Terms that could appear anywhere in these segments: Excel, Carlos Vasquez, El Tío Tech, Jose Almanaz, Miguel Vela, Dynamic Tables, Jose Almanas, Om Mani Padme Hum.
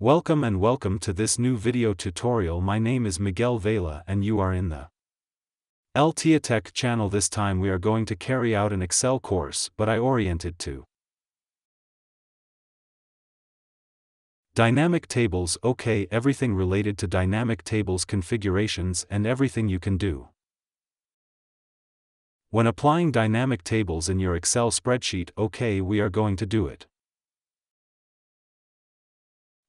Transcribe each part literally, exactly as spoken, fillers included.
Welcome and welcome to this new video tutorial. My name is Miguel Vela and you are in the El Tío Tech channel. This time we are going to carry out an Excel course, but I oriented to Dynamic Tables. Okay, everything related to Dynamic Tables, configurations and everything you can do when applying Dynamic Tables in your Excel spreadsheet. Okay, we are going to do it.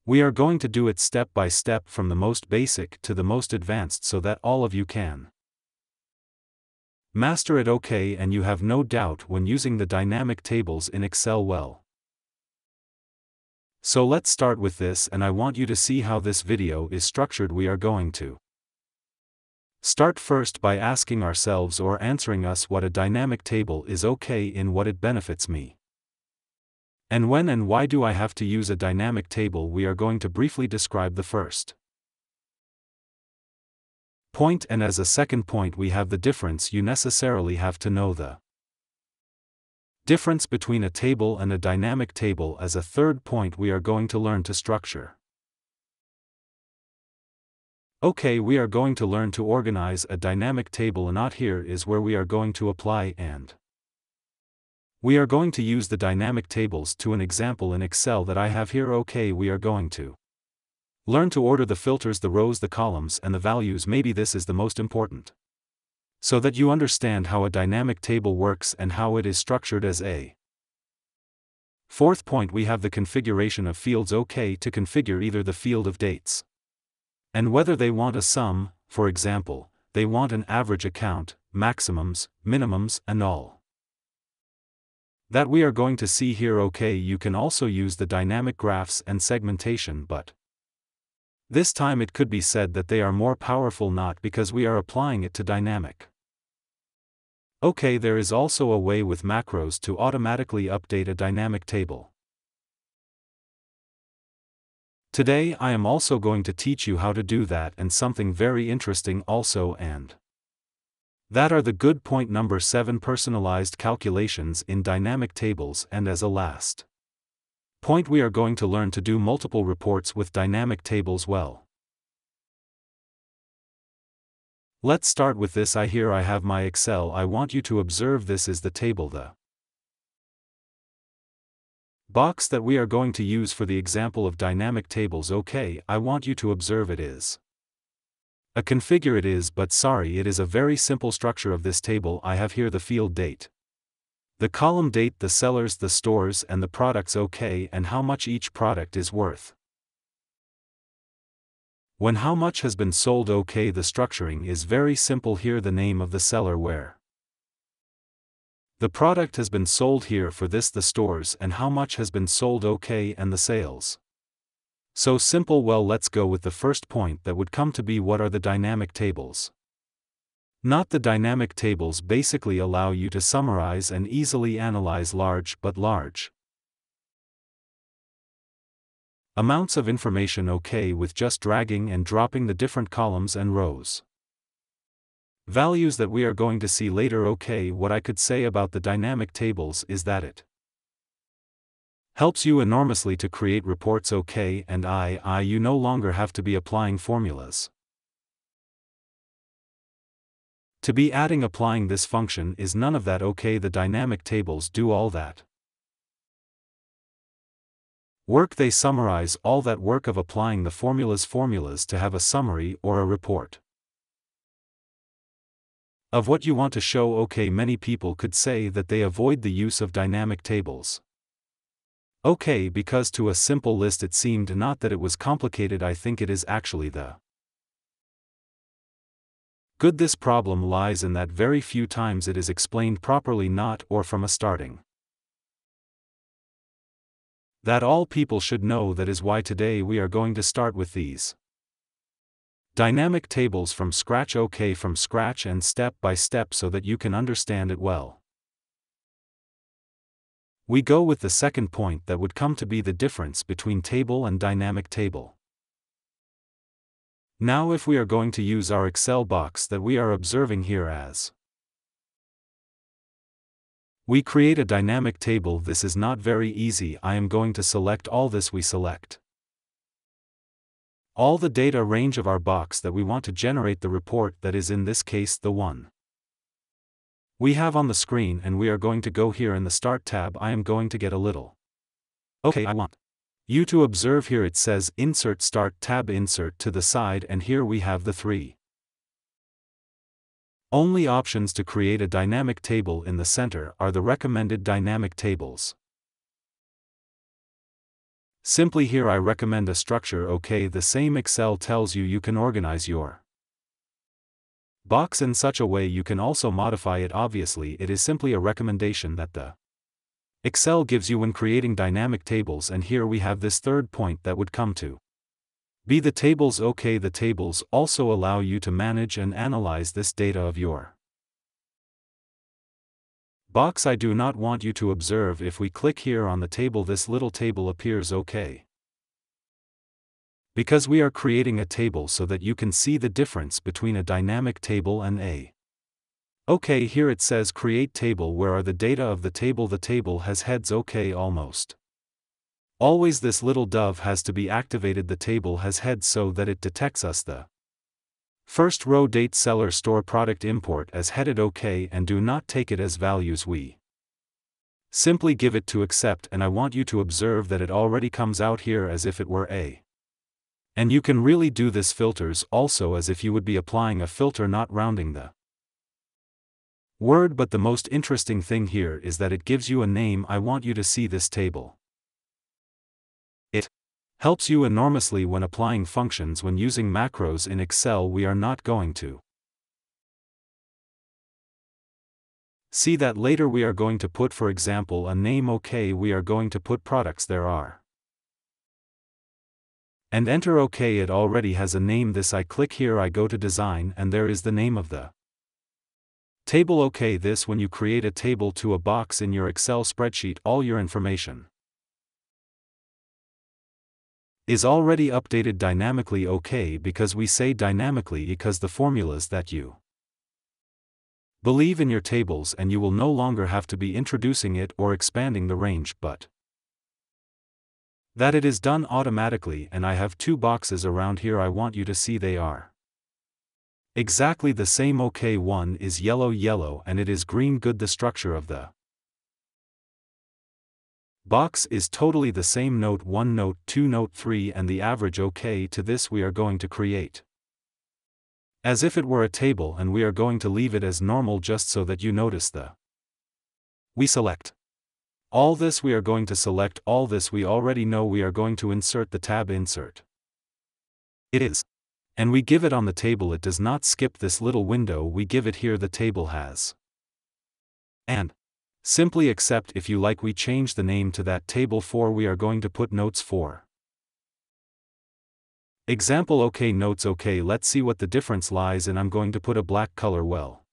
We are going to do it step by step from the most basic to the most advanced so that all of you can master it. Okay, and you have no doubt when using the Dynamic Tables in Excel well. So let's start with this, and I want you to see how this video is structured. We are going to start first by asking ourselves or answering us what a dynamic table is. Okay, in what it benefits me. And when and why do I have to use a dynamic table? We are going to briefly describe the first point, and as a second point we have the difference. You necessarily have to know the difference between a table and a dynamic table. As a third point we are going to learn to structure. Okay, we are going to learn to organize a dynamic table, and not here is where we are going to apply and we are going to use the dynamic tables to an example in Excel that I have here. Okay, we are going to learn to order the filters, the rows, the columns and the values. Maybe this is the most important, so that you understand how a dynamic table works and how it is structured. As a fourth point we have the configuration of fields. Okay, to configure either the field of dates and whether they want a sum, for example, they want an average account, maximums, minimums and all that we are going to see here. Okay, you can also use the dynamic graphs and segmentation, but this time it could be said that they are more powerful, not because we are applying it to dynamic. Okay, there is also a way with macros to automatically update a dynamic table. Today I am also going to teach you how to do that, and something very interesting also, and that are the good point number seven, personalized calculations in dynamic tables. And as a last point we are going to learn to do multiple reports with dynamic tables well. Let's start with this. I here I have my Excel. I want you to observe this is the table, the box that we are going to use for the example of dynamic tables. Okay, I want you to observe it is a configure it is, but sorry, it is a very simple structure of this table. I have here the field date, the column date, the sellers, the stores and the products. Okay, and how much each product is worth, when how much has been sold. Okay, the structuring is very simple here, the name of the seller, where the product has been sold here for this, the stores and how much has been sold. Okay, and the sales. So simple. Well, let's go with the first point that would come to be what are the dynamic tables. Not the dynamic tables basically allow you to summarize and easily analyze large but large amounts of information. Okay, with just dragging and dropping the different columns and rows values that we are going to see later. Okay, what I could say about the dynamic tables is that it helps you enormously to create reports. Okay, and I, I you no longer have to be applying formulas. To be adding applying this function is none of that. Okay, the dynamic tables do all that work. They summarize all that work of applying the formulas formulas to have a summary or a report of what you want to show. Okay, many people could say that they avoid the use of dynamic tables. Okay, because to a simple list it seemed, not that it was complicated. I think it is actually the good this problem lies in that very few times it is explained properly, not or from a starting that all people should know. That is why today we are going to start with these dynamic tables from scratch. Okay, from scratch and step by step so that you can understand it well. We go with the second point that would come to be the difference between table and dynamic table. Now if we are going to use our Excel box that we are observing here as we create a dynamic table, this is not very easy. I am going to select all this. We select all the data range of our box that we want to generate the report, that is in this case the one we have on the screen, and we are going to go here in the Start tab. I am going to get a little. Okay, I want you to observe here it says Insert Start tab, insert to the side, and here we have the three only options to create a dynamic table. In the center are the recommended dynamic tables. Simply here I recommend a structure. Okay, the same Excel tells you you can organize your box in such a way. You can also modify it. Obviously, it is simply a recommendation that the Excel gives you when creating dynamic tables. And here we have this third point that would come to be the tables. Okay, the tables also allow you to manage and analyze this data of your box. I do not want you to observe, if we click here on the table, this little table appears. Okay, because we are creating a table so that you can see the difference between a dynamic table and a okay, here it says create table. Where are the data of the table? The table has heads. Okay, almost always this little dove has to be activated. The table has heads so that it detects us the first row, date, seller, store, product, import as headed. OK, and do not take it as values. We simply give it to accept, and I want you to observe that it already comes out here as if it were a. And you can really do this filters also as if you would be applying a filter, not rounding the word. But the most interesting thing here is that it gives you a name. I want you to see this table. Helps you enormously when applying functions. When using macros in Excel, we are not going to see that later. We are going to put, for example, a name. OK, we are going to put products. There are and enter. OK, it already has a name. This I click here, I go to design, and there is the name of the table. OK, this when you create a table to a box in your Excel spreadsheet, all your information is already updated dynamically. OK, because we say dynamically because the formulas that you believe in your tables, and you will no longer have to be introducing it or expanding the range, but that it is done automatically. And I have two boxes around here. I want you to see they are exactly the same. OK, one is yellow yellow and it is green good. The structure of the box is totally the same. Note one, note two, note three, and the average. OK, to this we are going to create as if it were a table, and we are going to leave it as normal just so that you notice the we select all this. We are going to select all this. We already know we are going to insert the tab, insert it is, and we give it on the table. It does not skip this little window. We give it here the table has and simply accept. If you like, we change the name to that table. For we are going to put notes for example. OK, notes. OK, let's see what the difference lies in. I'm going to put a black color. Well,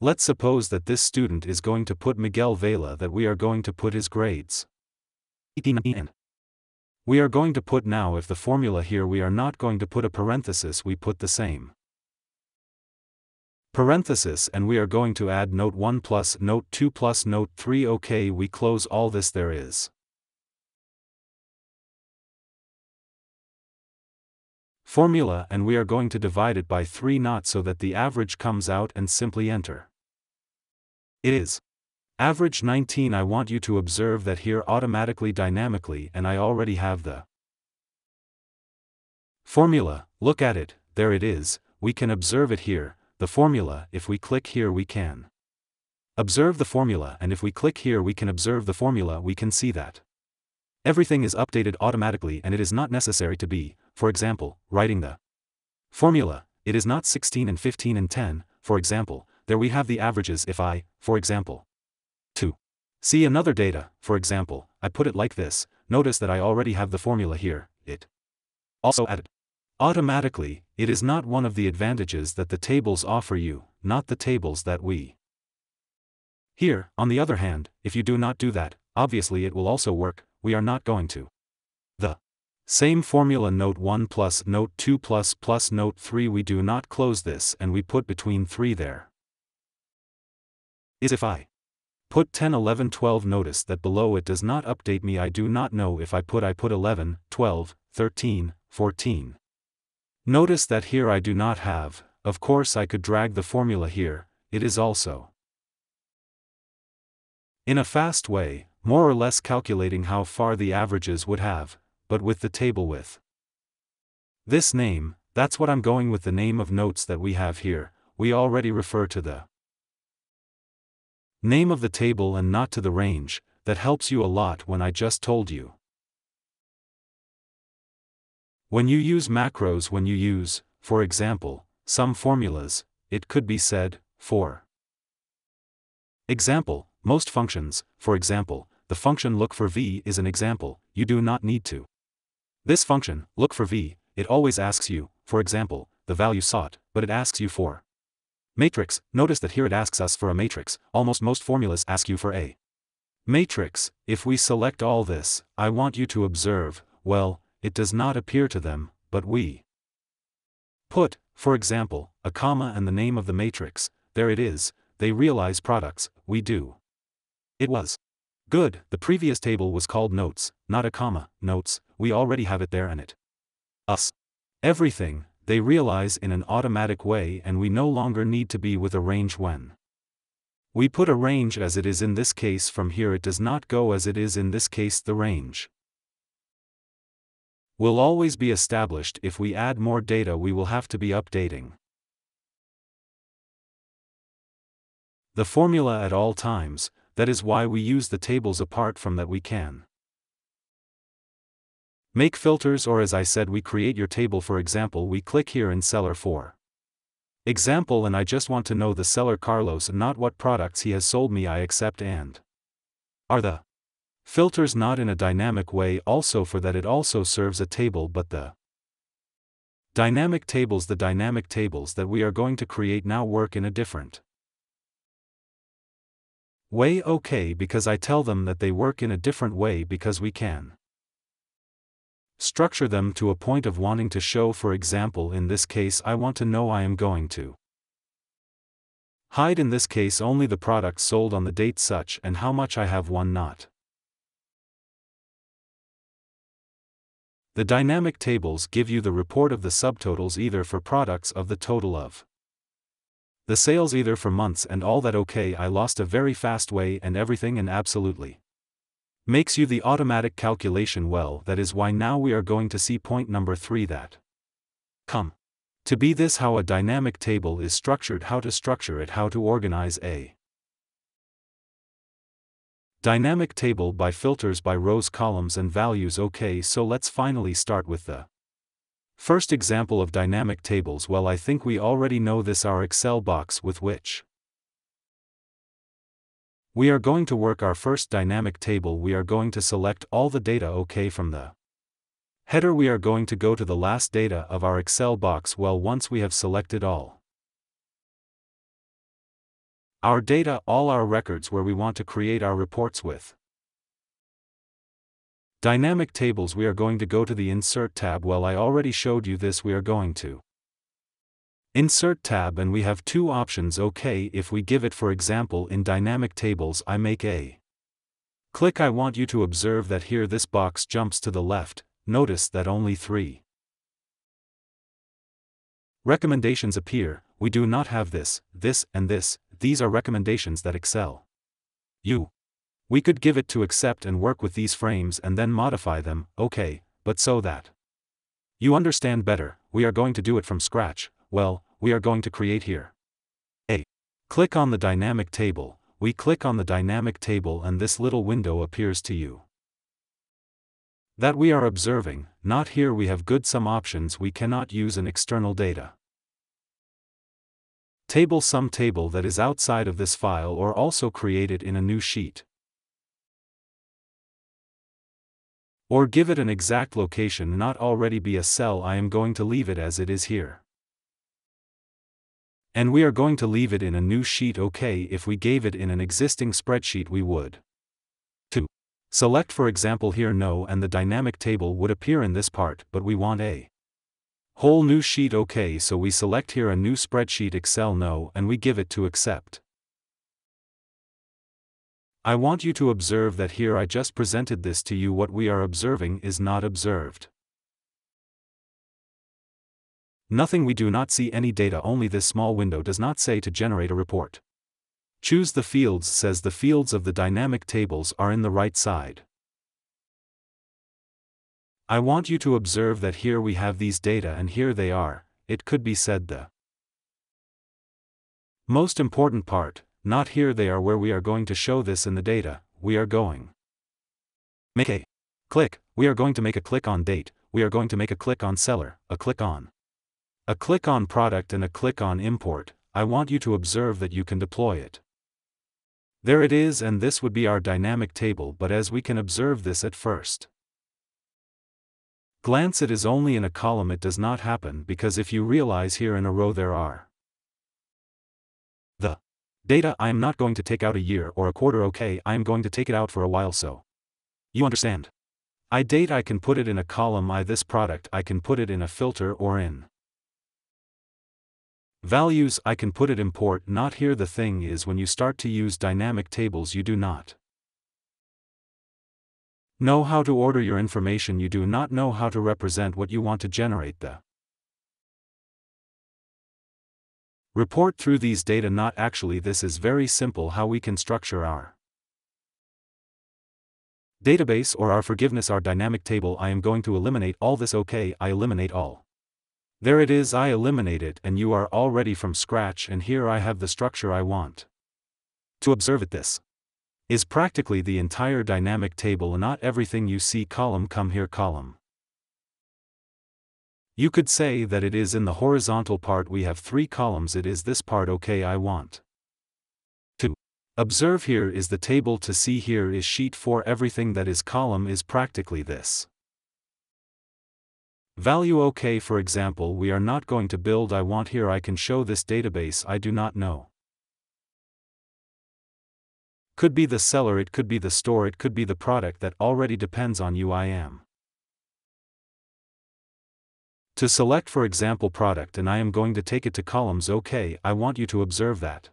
let's suppose that this student is going to put Miguel Vela, that we are going to put his grades. We are going to put now if the formula here, we are not going to put a parenthesis, we put the same parenthesis, and we are going to add note one plus note two plus note three. OK, we close all this. There is formula, and we are going to divide it by three, not so that the average comes out, and simply enter it is average nineteen. I want you to observe that here automatically dynamically, and I already have the formula. Look at it, there it is. We can observe it here, the formula. If we click here, we can observe the formula, and if we click here, we can observe the formula. We can see that everything is updated automatically, and it is not necessary to be, for example, writing the formula. It is not sixteen and fifteen and ten, for example. There we have the averages. If I, for example, to see another data, for example, I put it like this. Notice that I already have the formula here. It also added automatically. It is not one of the advantages that the tables offer you, not the tables that we here. On the other hand, if you do not do that, obviously it will also work. We are not going to the same formula. Note one plus note two plus plus note three. We do not close this, and we put between three. There is if I Put ten, eleven, twelve. Notice that below it does not update me. I do not know if I put I put eleven, twelve, thirteen, fourteen. Notice that here I do not have. Of course I could drag the formula here, it is also. In a fast way, more or less calculating how far the averages would have, but with the table with this name, that's what I'm going with. The name of notes that we have here, we already refer to the name of the table and not to the range. That helps you a lot when I just told you. When you use macros, when you use, for example, some formulas, it could be said, for example, most functions, for example, the function look for v is an example, you do not need to. This function, look for v, it always asks you, for example, the value sought, but it asks you for matrix. Notice that here it asks us for a matrix, almost most formulas ask you for a matrix. If we select all this, I want you to observe, well, it does not appear to them, but we put, for example, a comma and the name of the matrix, there it is, they realize products, we do. It was good, the previous table was called notes, not a comma, notes, we already have it there and it us. Everything, they realize in an automatic way and we no longer need to be with a range when we put a range as it is in this case from here it does not go as it is in this case the range will always be established. If we add more data we will have to be updating the formula at all times, that is why we use the tables. Apart from that we can make filters or as I said we create your table. For example we click here in seller for example and I just want to know the seller Carlos and not what products he has sold me. I accept and are the filters not in a dynamic way also for that it also serves a table but the dynamic tables the dynamic tables that we are going to create now work in a different way. Okay, because I tell them that they work in a different way because we can structure them to a point of wanting to show. For example in this case I want to know I am going to hide in this case only the products sold on the date such and how much I have one not. The dynamic tables give you the report of the subtotals either for products of the total of the sales either for months and all that. Okay, I lost a very fast way and everything and absolutely makes you the automatic calculation. Well, that is why now we are going to see point number three that come to be this how a dynamic table is structured, how to structure it, how to organize a dynamic table by filters by rows, columns and values. Okay, so let's finally start with the first example of dynamic tables. Well, I think we already know this, our Excel box with which we are going to work our first dynamic table. We are going to select all the data. Okay, from the header we are going to go to the last data of our Excel box. Well, once we have selected all our data, all our records where we want to create our reports with dynamic tables, we are going to go to the Insert tab. Well, I already showed you this. We are going to Insert tab and we have two options. Okay, if we give it, for example in dynamic tables I make a click, I want you to observe that here this box jumps to the left. Notice that only three recommendations appear, we do not have this, this and this. These are recommendations that Excel you. We could give it to accept and work with these frames and then modify them. Okay, but so that you understand better, we are going to do it from scratch. Well, we are going to create here a click on the dynamic table. We click on the dynamic table and this little window appears to you that we are observing. Not here we have good some options. We cannot use an external data table, some table that is outside of this file, or also create it in a new sheet or give it an exact location, not already be a cell. I am going to leave it as it is here and we are going to leave it in a new sheet. Okay, if we gave it in an existing spreadsheet we would to select, for example here no, and the dynamic table would appear in this part, but we want a whole new sheet. Okay, so we select here a new spreadsheet Excel no and we give it to accept. I want you to observe that here I just presented this to you. What we are observing is not observed. Nothing. We do not see any data, only this small window does not say to generate a report. Choose the fields. Says the fields of the dynamic tables are in the right side. I want you to observe that here we have these data and here they are. It could be said the most important part, not here they are where we are going to show this in the data. We are going make a click, we are going to make a click on date, we are going to make a click on seller, a click on a click on product and a click on import. I want you to observe that you can deploy it. There it is, and this would be our dynamic table, but as we can observe this at first glance it is only in a column. It does not happen because if you realize here in a row there are the data. I am not going to take out a year or a quarter, okay, I am going to take it out for a while so you understand. I date I can put it in a column, I this product I can put it in a filter or in values I can put it import not here. The thing is when you start to use dynamic tables you do not know how to order your information, you do not know how to represent what you want to generate the report through these data. Not actually this is very simple how we can structure our database or our forgiveness our dynamic table. I am going to eliminate all this, okay, I eliminate all. There it is, I eliminate it and you are already from scratch and here I have the structure I want to observe it. This is practically the entire dynamic table and not everything you see column come here column. You could say that it is in the horizontal part we have three columns, it is this part, okay, I want to observe here is the table to see here is sheet four, everything that is column is practically this value, okay, for example we are not going to build. I want here I can show this database I do not know. Could be the seller, it could be the store, it could be the product, that already depends on you. I am to select for example product and I am going to take it to columns, okay, I want you to observe that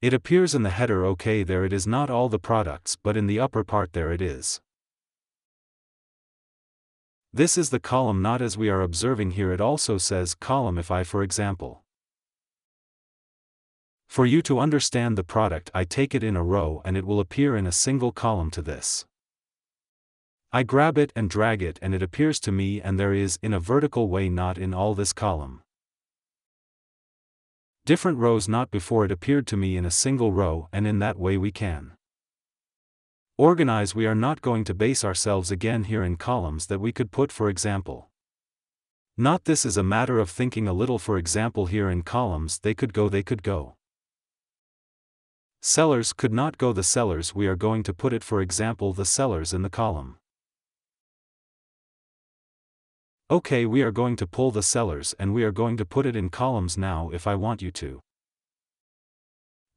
it appears in the header, okay, there it is, not all the products but in the upper part there it is. This is the column not as we are observing here. It also says column if I for example. For you to understand the product I take it in a row and it will appear in a single column to this. I grab it and drag it and it appears to me and there is in a vertical way not in all this column. Different rows not before it appeared to me in a single row and in that way we can organize. We are not going to base ourselves again here in columns that we could put for example. Not this is a matter of thinking a little for example here in columns they could go they could go. Sellers could not go the sellers we are going to put it for example the sellers in the column. Okay, we are going to pull the sellers and we are going to put it in columns now if I want you to.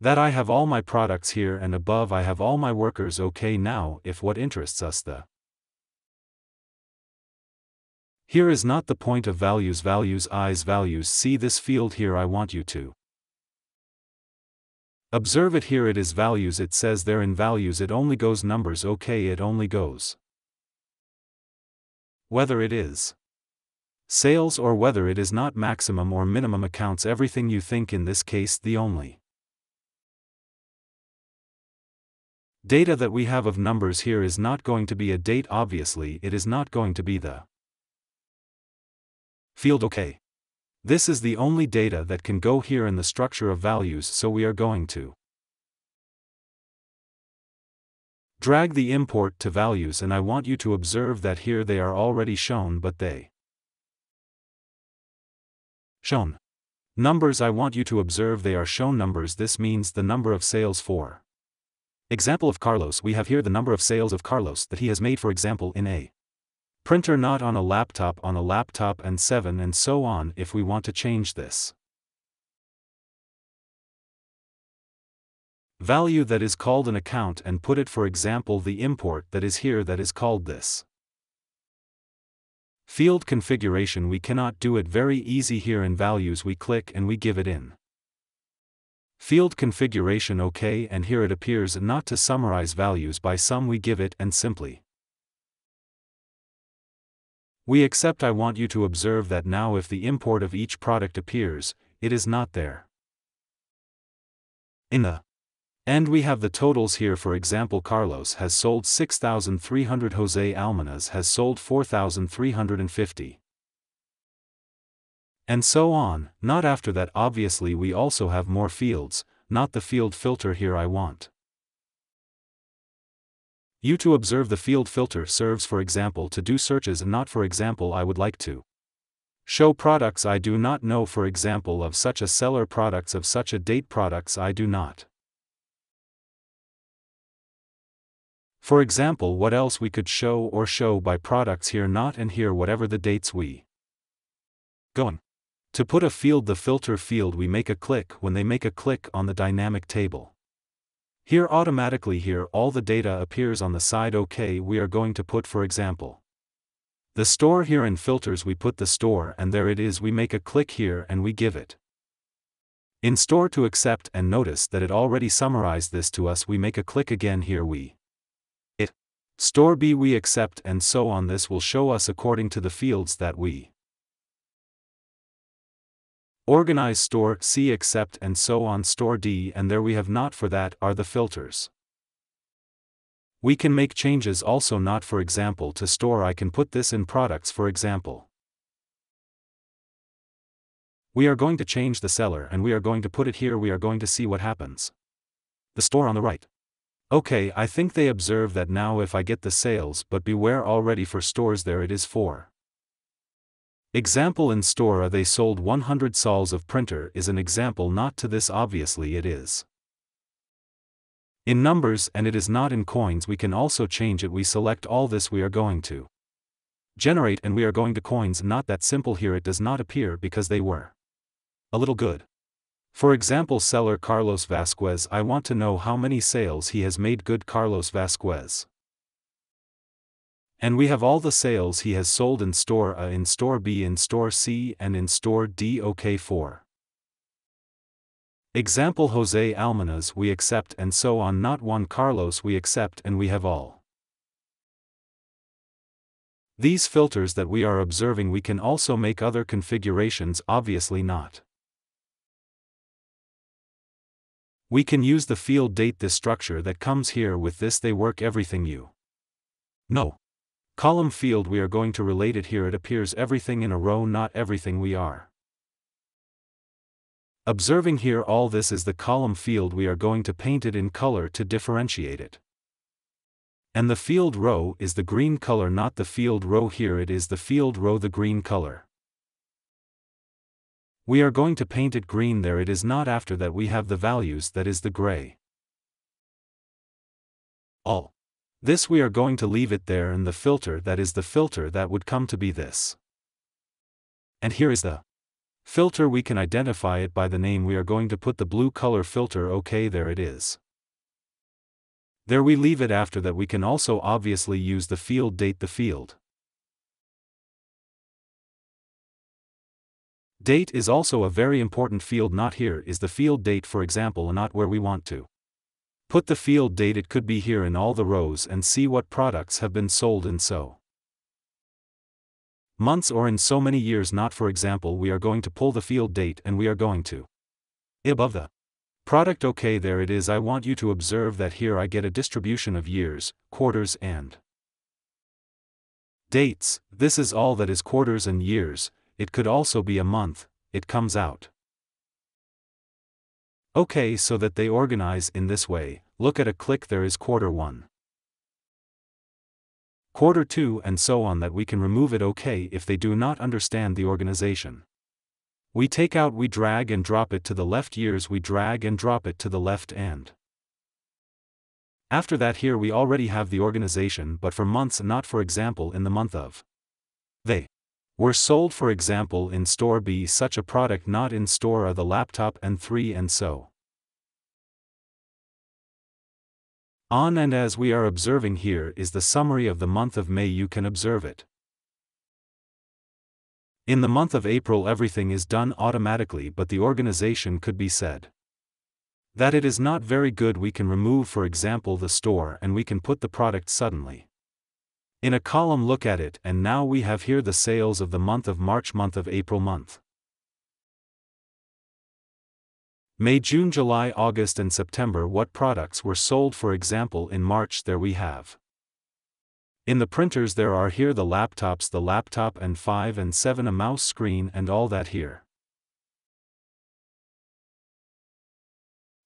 That I have all my products here and above I have all my workers, okay, now if what interests us the here is not the point of values values I's values see this field here I want you to observe it here it is values it says there in values it only goes numbers okay it only goes whether it is sales or whether it is not maximum or minimum accounts everything you think in this case the only data that we have of numbers here is not going to be a date obviously it is not going to be the field okay. This is the only data that can go here in the structure of values so we are going to drag the import to values and I want you to observe that here they are already shown but they shown numbers I want you to observe they are shown numbers this means the number of sales for example of Carlos we have here the number of sales of Carlos that he has made for example in a printer not on a laptop on a laptop and seven and so on if we want to change this value that is called an account and put it for example the import that is here that is called this field configuration we cannot do it very easy here in values we click and we give it in Field configuration OK, and here it appears not to summarize values by sum, we give it and simply. We accept. I want you to observe that now if the import of each product appears, it is not there. In the end we have the totals here. For example, Carlos has sold six thousand three hundred, Jose Almanas has sold four thousand three hundred fifty. And so on, not after that. Obviously we also have more fields, not the field filter here. I want you to observe the field filter serves, for example, to do searches and not. For example, I would like to show products I do not know, for example, of such a seller, products of such a date, products I do not. For example, what else we could show, or show by products here, not, and here whatever the dates we going to put a field. The filter field we make a click when they make a click on the dynamic table. Here automatically here all the data appears on the side. OK, we are going to put, for example, the store here. In filters we put the store, and there it is. We make a click here and we give it in store to accept, and notice that it already summarized this to us. We make a click again here, we it store B, we accept, and so on. This will show us according to the fields that we organize. Store C, accept, and so on. Store D, and there we have not. For that are the filters. We can make changes also, not, for example, to store. I can put this in products, for example. We are going to change the seller and we are going to put it here. We are going to see what happens. The store on the right. Okay, I think they observe that now if I get the sales, but beware already for stores there it is. For example, in store they sold one hundred sols of printer is an example, not to this. Obviously it is in numbers and it is not in coins. We can also change it. We select all this. We are going to generate and we are going to coins. Not that simple. Here it does not appear because they were a little good. For example, seller Carlos Vasquez. I want to know how many sales he has made. Good, Carlos Vasquez. And we have all the sales he has sold in store A, in store B, in store C, and in store D. OK, for example, Jose Almanas, we accept, and so on. Not one Carlos, we accept, and we have all these filters that we are observing. We can also make other configurations, obviously not. We can use the field date, this structure that comes here. With this they work everything you know. Column field we are going to relate it. Here it appears everything in a row, not everything we are observing here. All this is the column field. We are going to paint it in color to differentiate it. And the field row is the green color, not the field row. Here it is, the field row, the green color. We are going to paint it green. There it is, not. After that we have the values, that is the gray. All this we are going to leave it there, and the filter, that is the filter that would come to be this. And here is the filter. We can identify it by the name. We are going to put the blue color filter. OK, there it is. There we leave it. After that we can also obviously use the field date. The field date is also a very important field, not. Here is the field date, for example, and not where we want to put the field date. It could be here in all the rows, and see what products have been sold in so months or in so many years, not. For example, we are going to pull the field date and we are going to above the product. OK, there it is. I want you to observe that here I get a distribution of years, quarters and dates. This is all that is quarters and years. It could also be a month. It comes out. OK, so that they organize in this way. Look at a click, there is quarter one, quarter two, and so on. That we can remove it. OK, if they do not understand the organization, we take out, we drag and drop it to the left. Years, we drag and drop it to the left. And after that here we already have the organization, but for months, not. For example, in the month of they were sold, for example, in store B such a product, not in store A the laptop, and three and so on. And as we are observing, here is the summary of the month of May. You can observe it. In the month of April everything is done automatically, but the organization could be said that it is not very good. We can remove, for example, the store, and we can put the product suddenly in a column. Look at it, and now we have here the sales of the month of March, month of April, month May, June, July, August and September. What products were sold, for example, in March? There we have. In the printers there are here the laptops, the laptop and five and seven, a mouse screen and all that here.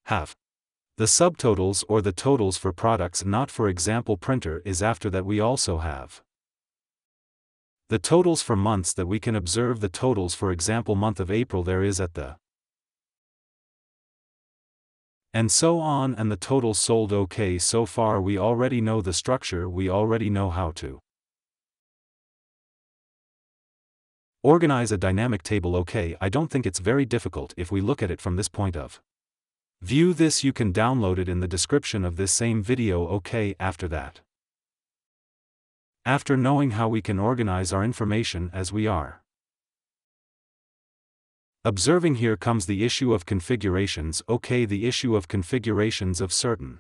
Have. The subtotals or the totals for products not, for example, printer is after that. We also have the totals for months that we can observe. The totals, for example, month of April there is at the and so on, and the total sold. Okay, so far we already know the structure, we already know how to organize a dynamic table. Okay, I don't think it's very difficult if we look at it from this point of view. This you can download it in the description of this same video. Okay, after that, after knowing how we can organize our information as we are observing, here comes the issue of configurations. Okay, the issue of configurations of certain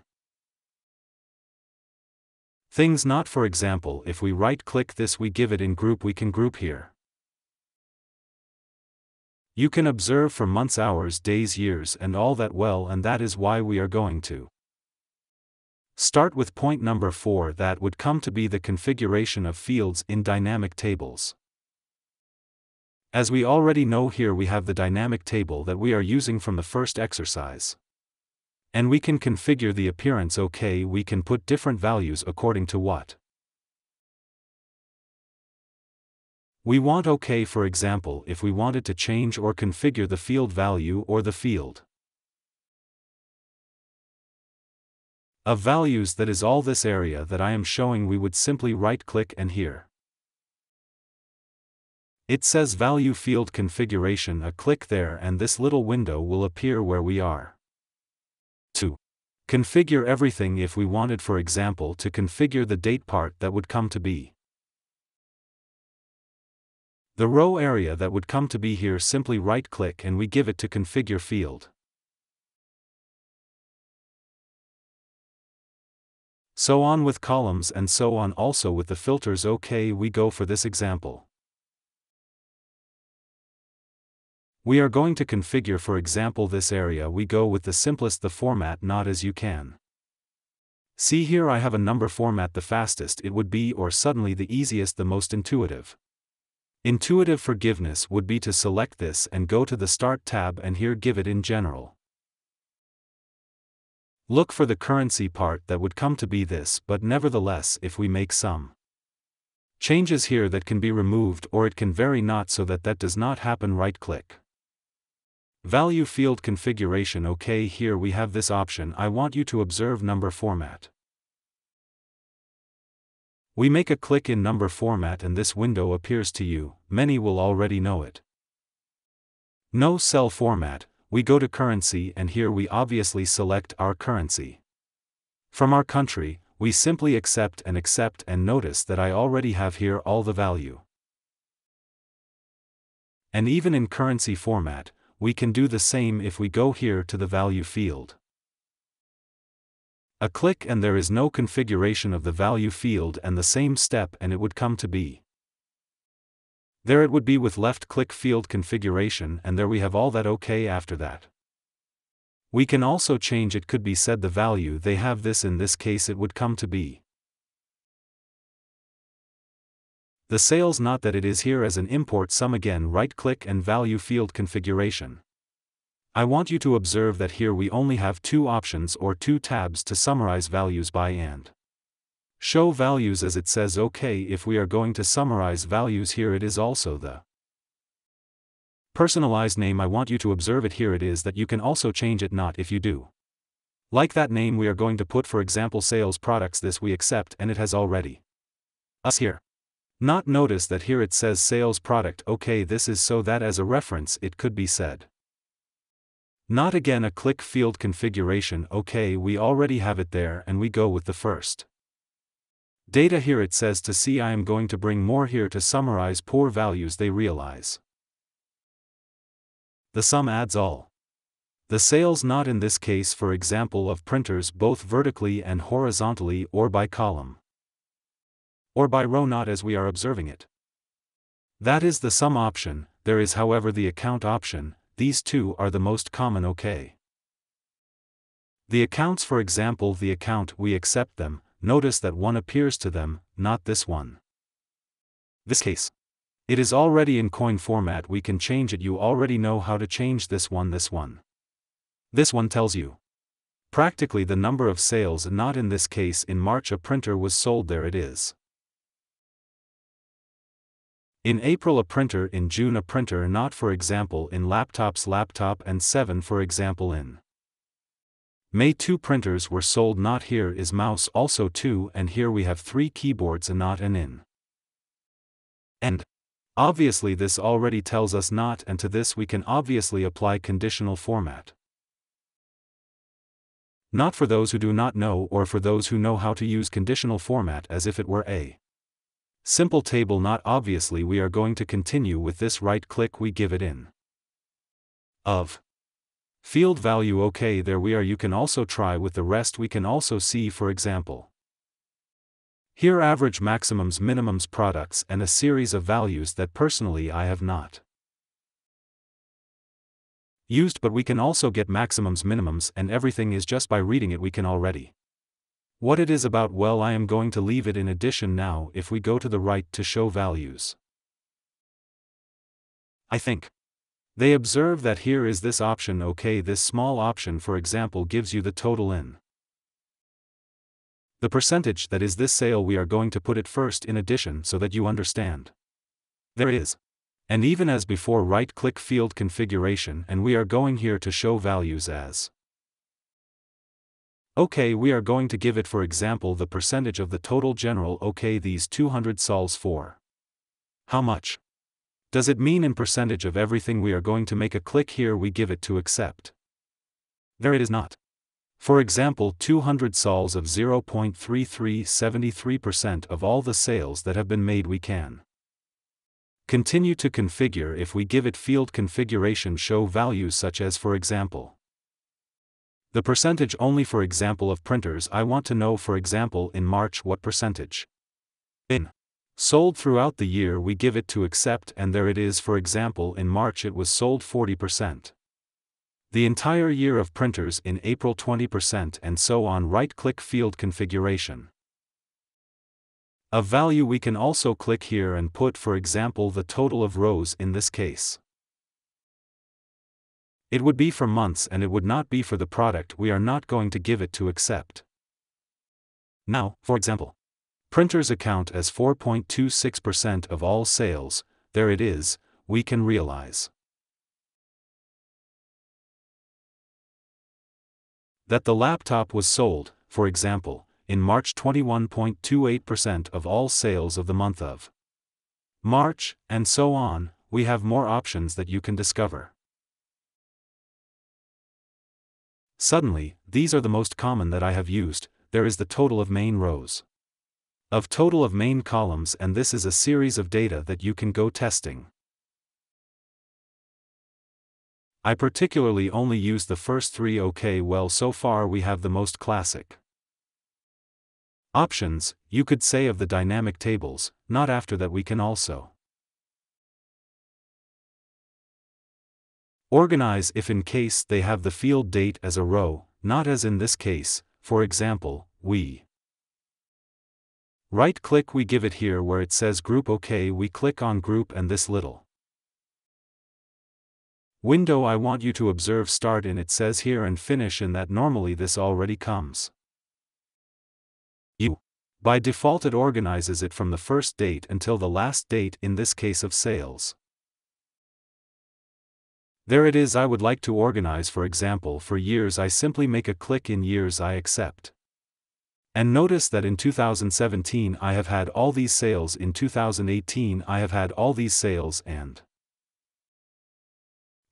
things not, for example, if we right-click this, we give it in group, we can group here. You can observe for months, hours, days, years and all that. Well, and that is why we are going to start with point number four, that would come to be the configuration of fields in dynamic tables. As we already know, here we have the dynamic table that we are using from the first exercise. And we can configure the appearance. Okay, we can put different values according to what we want. Okay, for example, if we wanted to change or configure the field value or the field of values, that is all this area that I am showing, we would simply right-click and here it says value field configuration, a click there and this little window will appear where we are to configure everything. If we wanted, for example, to configure the date part, that would come to be the row area that would come to be here. Simply right click and we give it to configure field. So on with columns and so on, also with the filters. Okay, we go for this example. We are going to configure, for example, this area. We go with the simplest, the format not, as you can see here. I have a number format, the fastest it would be, or suddenly the easiest, the most intuitive. Intuitive forgiveness would be to select this and go to the Start tab and here give it in general. Look for the currency part, that would come to be this, but nevertheless if we make some changes here, that can be removed or it can vary not, so that that does not happen. Right click. Value field configuration. Okay, here we have this option. I want you to observe number format. We make a click in number format and this window appears to you. Many will already know it. No cell format. We go to currency and here we obviously select our currency. From our country, we simply accept and accept, and notice that I already have here all the value. And even in currency format, we can do the same. If we go here to the value field, a click and there is no configuration of the value field, and the same step and it would come to be there. It would be with left click field configuration and there we have all that. Okay, after that we can also change, it could be said, the value they have this. In this case it would come to be the sales not, that it is here as an import sum. Again right click and value field configuration. I want you to observe that here we only have two options or two tabs to summarize values by and show values, as it says. Okay, if we are going to summarize values, here it is also the personalized name. I want you to observe it. Here it is that you can also change it not, if you do like that name. We are going to put, for example, sales products. This we accept and it has already us here. Not notice that here it says sales product. Okay, this is so that as a reference it could be said not. Again a click field configuration. Okay, we already have it there and we go with the first data. Here it says to see. I am going to bring more here to summarize poor values. They realize the sum adds all. The sales not in this case, for example, of printers both vertically and horizontally, or by column, or by row, not as we are observing it. That is the sum option. There is, however, the account option. These two are the most common. Okay. The accounts, for example, the account, we accept them. Notice that one appears to them, not this one. This case. It is already in coin format, we can change it. You already know how to change this one. This one. This one tells you practically the number of sales, not in this case, in March a printer was sold. There it is. In April a printer, in June a printer, not for example in laptops, laptop and seven for example in May two printers were sold, not here is mouse also two, and here we have three keyboards and not an in. And obviously this already tells us not, and to this we can obviously apply conditional format. Not for those who do not know, or for those who know how to use conditional format as if it were a simple table. Not obviously we are going to continue with this. Right click, we give it in of field value. Okay, there we are. You can also try with the rest. We can also see, for example, here average, maximums, minimums, products and a series of values that personally I have not used, but we can also get maximums, minimums and everything is just by reading it. We can already what it is about. Well, I am going to leave it in addition. Now if we go to the right to show values, I think they observe that here is this option. Okay, this small option for example gives you the total in the percentage, that is this sale. We are going to put it first in addition so that you understand. There is. And even as before, right click, field configuration, and we are going here to show values as. Okay, we are going to give it for example the percentage of the total general. Okay, these two hundred sols for how much does it mean in percentage of everything? We are going to make a click here, we give it to accept. There it is, not for example two hundred sols of zero point three three, seventy-three percent of all the sales that have been made. We can continue to configure if we give it field configuration, show values such as for example the percentage only for example of printers. I want to know for example in March what percentage been sold throughout the year. We give it to accept, and there it is. For example in March it was sold forty percent. The entire year of printers, in April twenty percent, and so on. Right click, field configuration. A value, we can also click here and put for example the total of rows. In this case it would be for months and it would not be for the product. We are not going to give it to accept. Now, for example, printers account as four point two six percent of all sales. There it is, we can realize that the laptop was sold, for example, in March twenty-one point two eight percent of all sales of the month of March, and so on. We have more options that you can discover. Suddenly, these are the most common that I have used. There is the total of main rows, of total of main columns, and this is a series of data that you can go testing. I particularly only use the first three. Okay, well, so far we have the most classic options, you could say, of the dynamic tables. Not after that we can also organize if in case they have the field date as a row, not as in this case. For example, we right click, we give it here where it says group. Okay, we click on group, and this little window I want you to observe, start in it says here and finish in that. Normally this already comes you by default. It organizes it from the first date until the last date, in this case of sales. There it is. I would like to organize for example for years. I simply make a click in years, I accept. And notice that in two thousand seventeen I have had all these sales, in two thousand eighteen I have had all these sales, and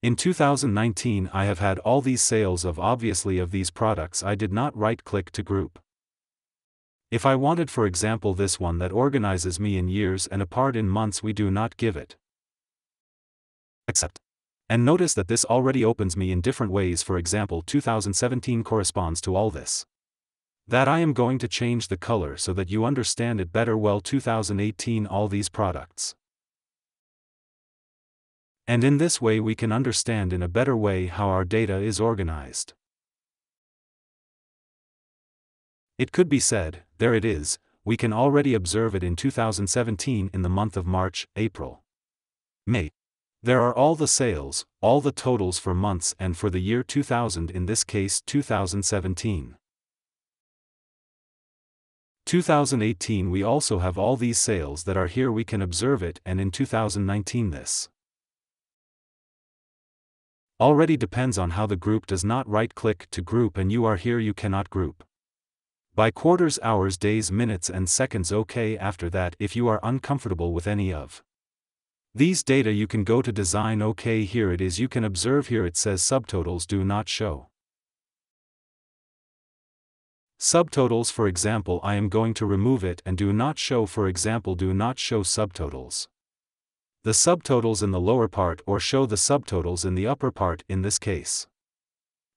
in two thousand nineteen I have had all these sales of obviously of these products. I did not right click to group. If I wanted for example this one that organizes me in years and apart in months, we do not give it accept. And notice that this already opens me in different ways. For example, two thousand seventeen corresponds to all this. That I am going to change the color so that you understand it better. Well, two thousand eighteen, all these products. And in this way we can understand in a better way how our data is organized. It could be said, there it is, we can already observe it in two thousand seventeen in the month of March, April, May. There are all the sales, all the totals for months and for the year two thousand, in this case two thousand seventeen. two thousand eighteen we also have all these sales that are here, we can observe it, and in two thousand nineteen this already depends on how the group does not right-click to group, and you are here you cannot group by quarters, hours, days, minutes and seconds. Okay, after that, if you are uncomfortable with any of these data you can go to design. Okay, here it is, you can observe here it says subtotals do not show. Subtotals, for example, I am going to remove it, and do not show, for example, do not show subtotals. The subtotals in the lower part, or show the subtotals in the upper part in this case.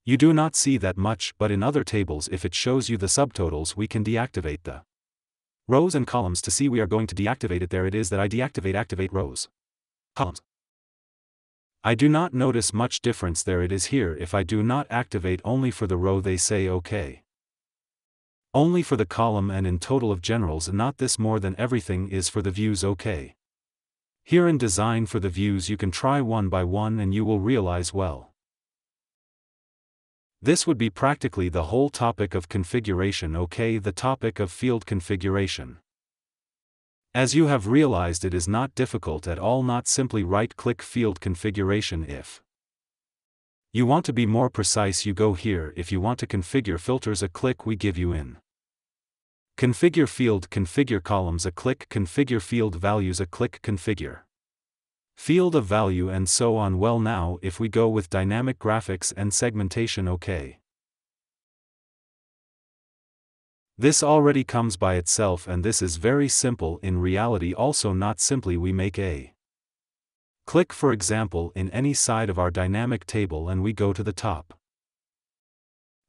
You do not see that much, but in other tables if it shows you the subtotals we can deactivate the rows and columns to see. We are going to deactivate it. There it is, that I deactivate activate rows, columns. I do not notice much difference. There it is here, if I do not activate only for the row they say okay. Only for the column and in total of generals and not this, more than everything is for the views okay. Here in design for the views you can try one by one and you will realize, well, this would be practically the whole topic of configuration. Okay, the topic of field configuration. As you have realized, it is not difficult at all. Not simply right-click field configuration. If you want to be more precise you go here. If you want to configure filters a click we give you in. Configure field, configure columns a click, configure field values a click, configure field of value and so on. Well, now if we go with dynamic graphics and segmentation, okay. This already comes by itself and this is very simple in reality also. Not simply we make a click, for example, in any side of our dynamic table and we go to the top.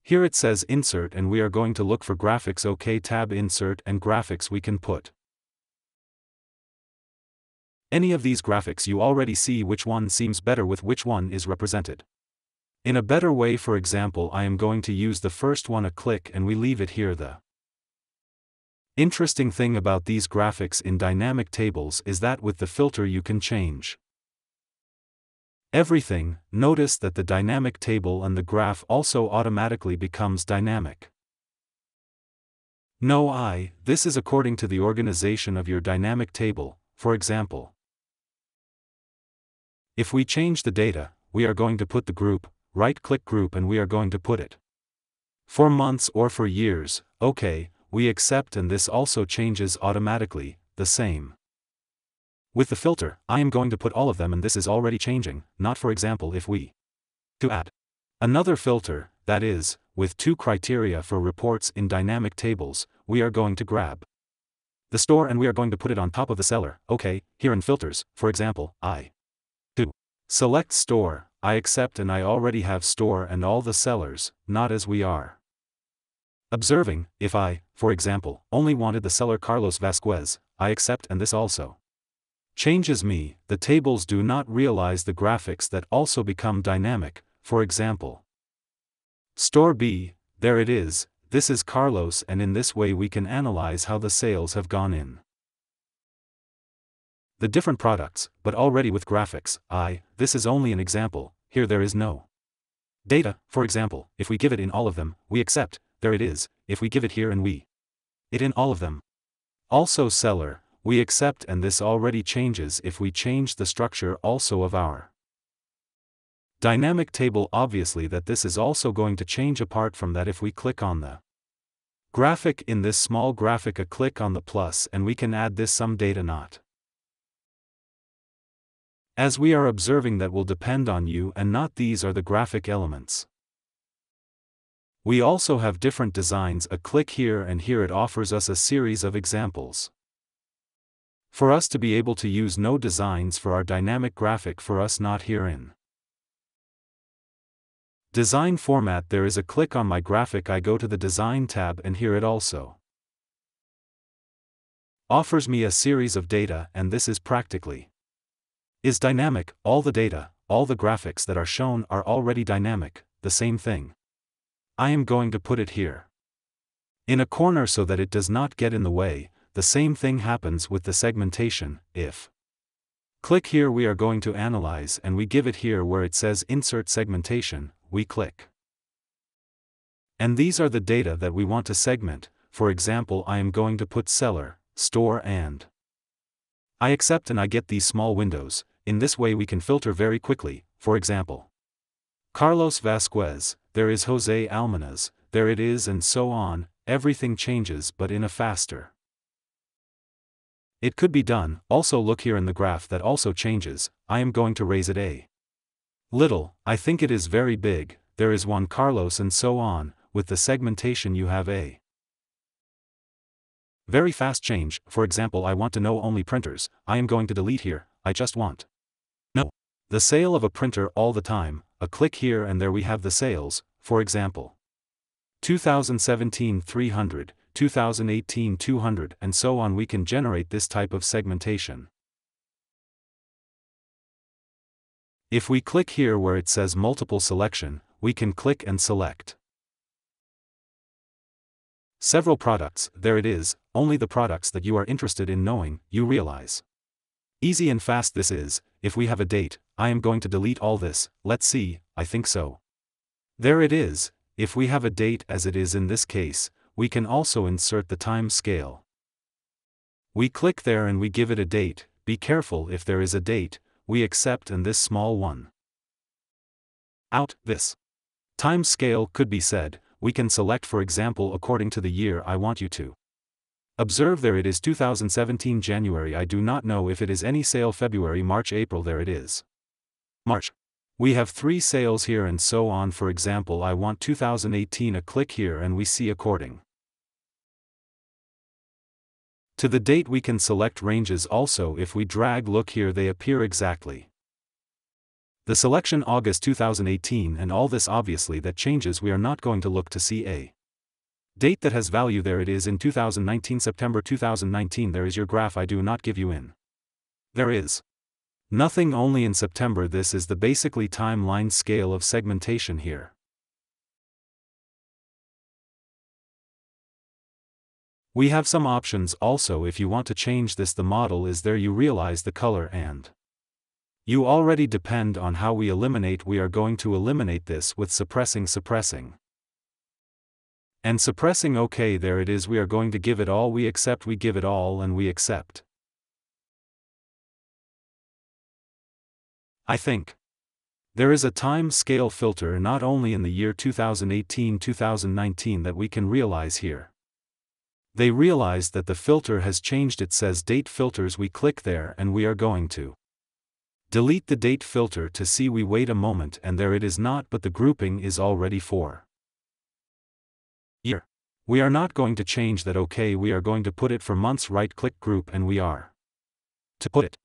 Here it says insert and we are going to look for graphics. OK, tab insert and graphics, we can put any of these graphics. You already see which one seems better with which one is represented in a better way. For example, I am going to use the first one a click and we leave it here. The interesting thing about these graphics in dynamic tables is that with the filter you can change everything. Notice that the dynamic table and the graph also automatically becomes dynamic. No I, this is according to the organization of your dynamic table. For example, if we change the data, we are going to put the group, right-click group and we are going to put it for months or for years. Okay, we accept and this also changes automatically, the same. With the filter, I am going to put all of them and this is already changing. Not, for example, if we to add another filter, that is, with two criteria for reports in dynamic tables, we are going to grab the store and we are going to put it on top of the seller. Okay, here in filters, for example, I to select store, I accept and I already have store and all the sellers, not as we are observing. If I, for example, only wanted the seller Carlos Vasquez, I accept and this also changes me. The tables do not realize the graphics that also become dynamic. For example, store B, there it is, this is Carlos and in this way we can analyze how the sales have gone in the different products, but already with graphics. I, this is only an example, here there is no data. For example, if we give it in all of them, we accept, there it is, if we give it here and we it in all of them. Also seller, we accept and this already changes if we change the structure also of our dynamic table. Obviously that this is also going to change. Apart from that, if we click on the graphic in this small graphic, a click on the plus and we can add this some data. Not as we are observing, that will depend on you and not these are the graphic elements. We also have different designs, a click here and here it offers us a series of examples. For us to be able to use no designs for our dynamic graphic for us, not herein. Design format. There is a click on my graphic. I go to the design tab and here it also offers me a series of data, and this is practically is dynamic. All the data, all the graphics that are shown are already dynamic, the same thing. I am going to put it here in a corner so that it does not get in the way. The same thing happens with the segmentation. If click here, we are going to analyze, and we give it here where it says insert segmentation, we click. And these are the data that we want to segment. For example, I am going to put seller, store and I accept, and I get these small windows. In this way we can filter very quickly. For example, Carlos Vasquez, there is Jose Almanaz, there it is, and so on. Everything changes but in a faster. It could be done. Also look here in the graph that also changes. I am going to raise it a little. I think it is very big. There is Juan Carlos and so on. With the segmentation you have a very fast change. For example, I want to know only printers. I am going to delete here. I just want no the sale of a printer all the time. A click here and there we have the sales. For example, two thousand seventeen three hundred, two thousand eighteen two hundred, and so on. We can generate this type of segmentation. If we click here where it says multiple selection, we can click and select several products. There it is, only the products that you are interested in knowing. You realize easy and fast this is. If we have a date, I am going to delete all this. Let's see, I think so. There it is. If we have a date as it is in this case, we can also insert the time scale. We click there and we give it a date. Be careful if there is a date, we accept, and this small one out. This time scale could be said. We can select, for example, according to the year I want you to observe. There it is, two thousand seventeen January. I do not know if it is any sale. February, March, April. There it is, March. We have three sales here and so on. For example, I want two thousand eighteen. A click here and we see according to the date. We can select ranges also. If we drag, look here, they appear exactly. The selection August two thousand eighteen and all this, obviously that changes. We are not going to look to see a date that has value. There it is in two thousand nineteen, September two thousand nineteen. There is your graph. I do not give you in. There is nothing, only in September. This is the basically timeline scale of segmentation here. We have some options also if you want to change this. The model is there. You realize the color and you already depend on how we eliminate. We are going to eliminate this with suppressing, suppressing, and suppressing. Okay, there it is. We are going to give it all. We accept. We give it all and we accept. I think there is a time scale filter not only in the year two thousand eighteen to two thousand nineteen that we can realize here. They realize that the filter has changed. It says date filters. We click there and we are going to delete the date filter to see. We wait a moment and there it is not, but the grouping is already for year. We are not going to change that. Okay, we are going to put it for months. Right click group and we are to put it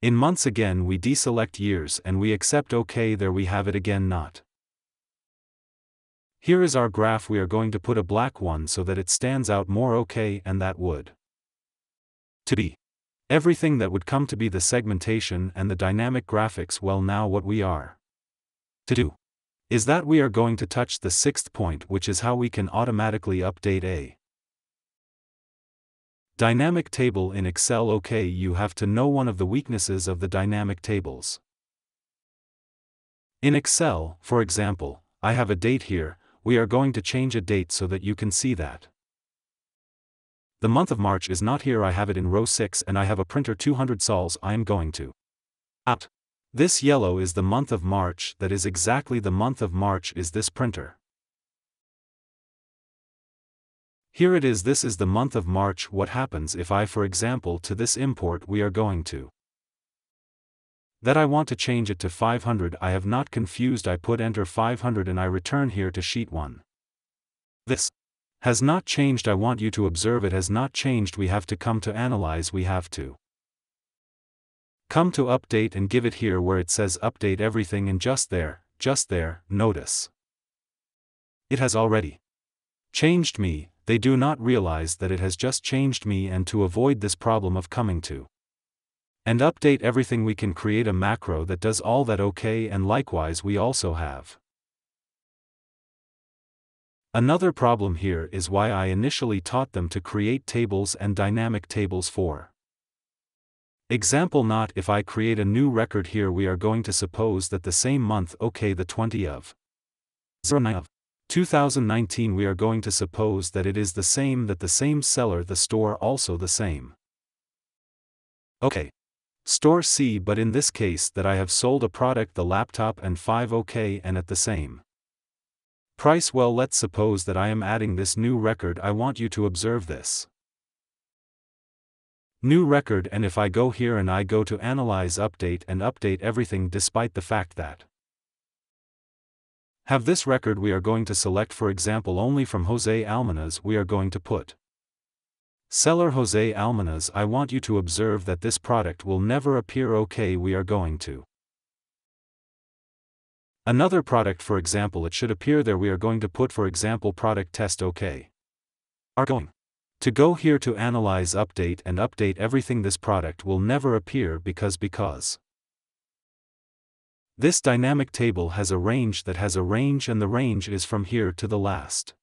in months again. We deselect years and we accept. Okay, there we have it again. Not here is our graph. We are going to put a black one so that it stands out more. Okay, and that would to be everything that would come to be the segmentation and the dynamic graphics. Well, now what we are to do is that we are going to touch the sixth point, which is how we can automatically update a dynamic table in Excel. Okay, you have to know one of the weaknesses of the dynamic tables in Excel. For example, I have a date here. We are going to change a date so that you can see that the month of March is not here. I have it in row six and I have a printer two hundred sols. I am going to opt. This yellow is the month of March. That is exactly the month of March is this printer. Here it is. This is the month of March. What happens if I, for example, to this import, we are going to that I want to change it to five hundred. I have not confused. I put enter five hundred and I return here to sheet one. This has not changed. I want you to observe it has not changed. We have to come to analyze. We have to come to update and give it here where it says update everything, and just there, just there, notice it has already changed me, they do not realize that it has just changed me, and to avoid this problem of coming to and update everything, we can create a macro that does all that. Okay, and likewise we also have another problem here is why I initially taught them to create tables and dynamic tables for example. Not if I create a new record here, we are going to suppose that the same month, okay, the twentieth of two thousand nineteen, we are going to suppose that it is the same, that the same seller, the store also the same. Okay. Store C, but in this case that I have sold a product, the laptop, and five, okay, and at the same price. Well, let's suppose that I am adding this new record. I want you to observe this new record, and if I go here and I go to analyze, update, and update everything, despite the fact that have this record, we are going to select, for example, only from Jose Almanaz, we are going to put seller Jose Almanaz. I want you to observe that this product will never appear. Okay, we are going to another product, for example, it should appear there, we are going to put, for example, product test. OK, are going to go here to analyze, update, and update everything. This product will never appear because because this dynamic table has a range that has a range, and the range is from here to the last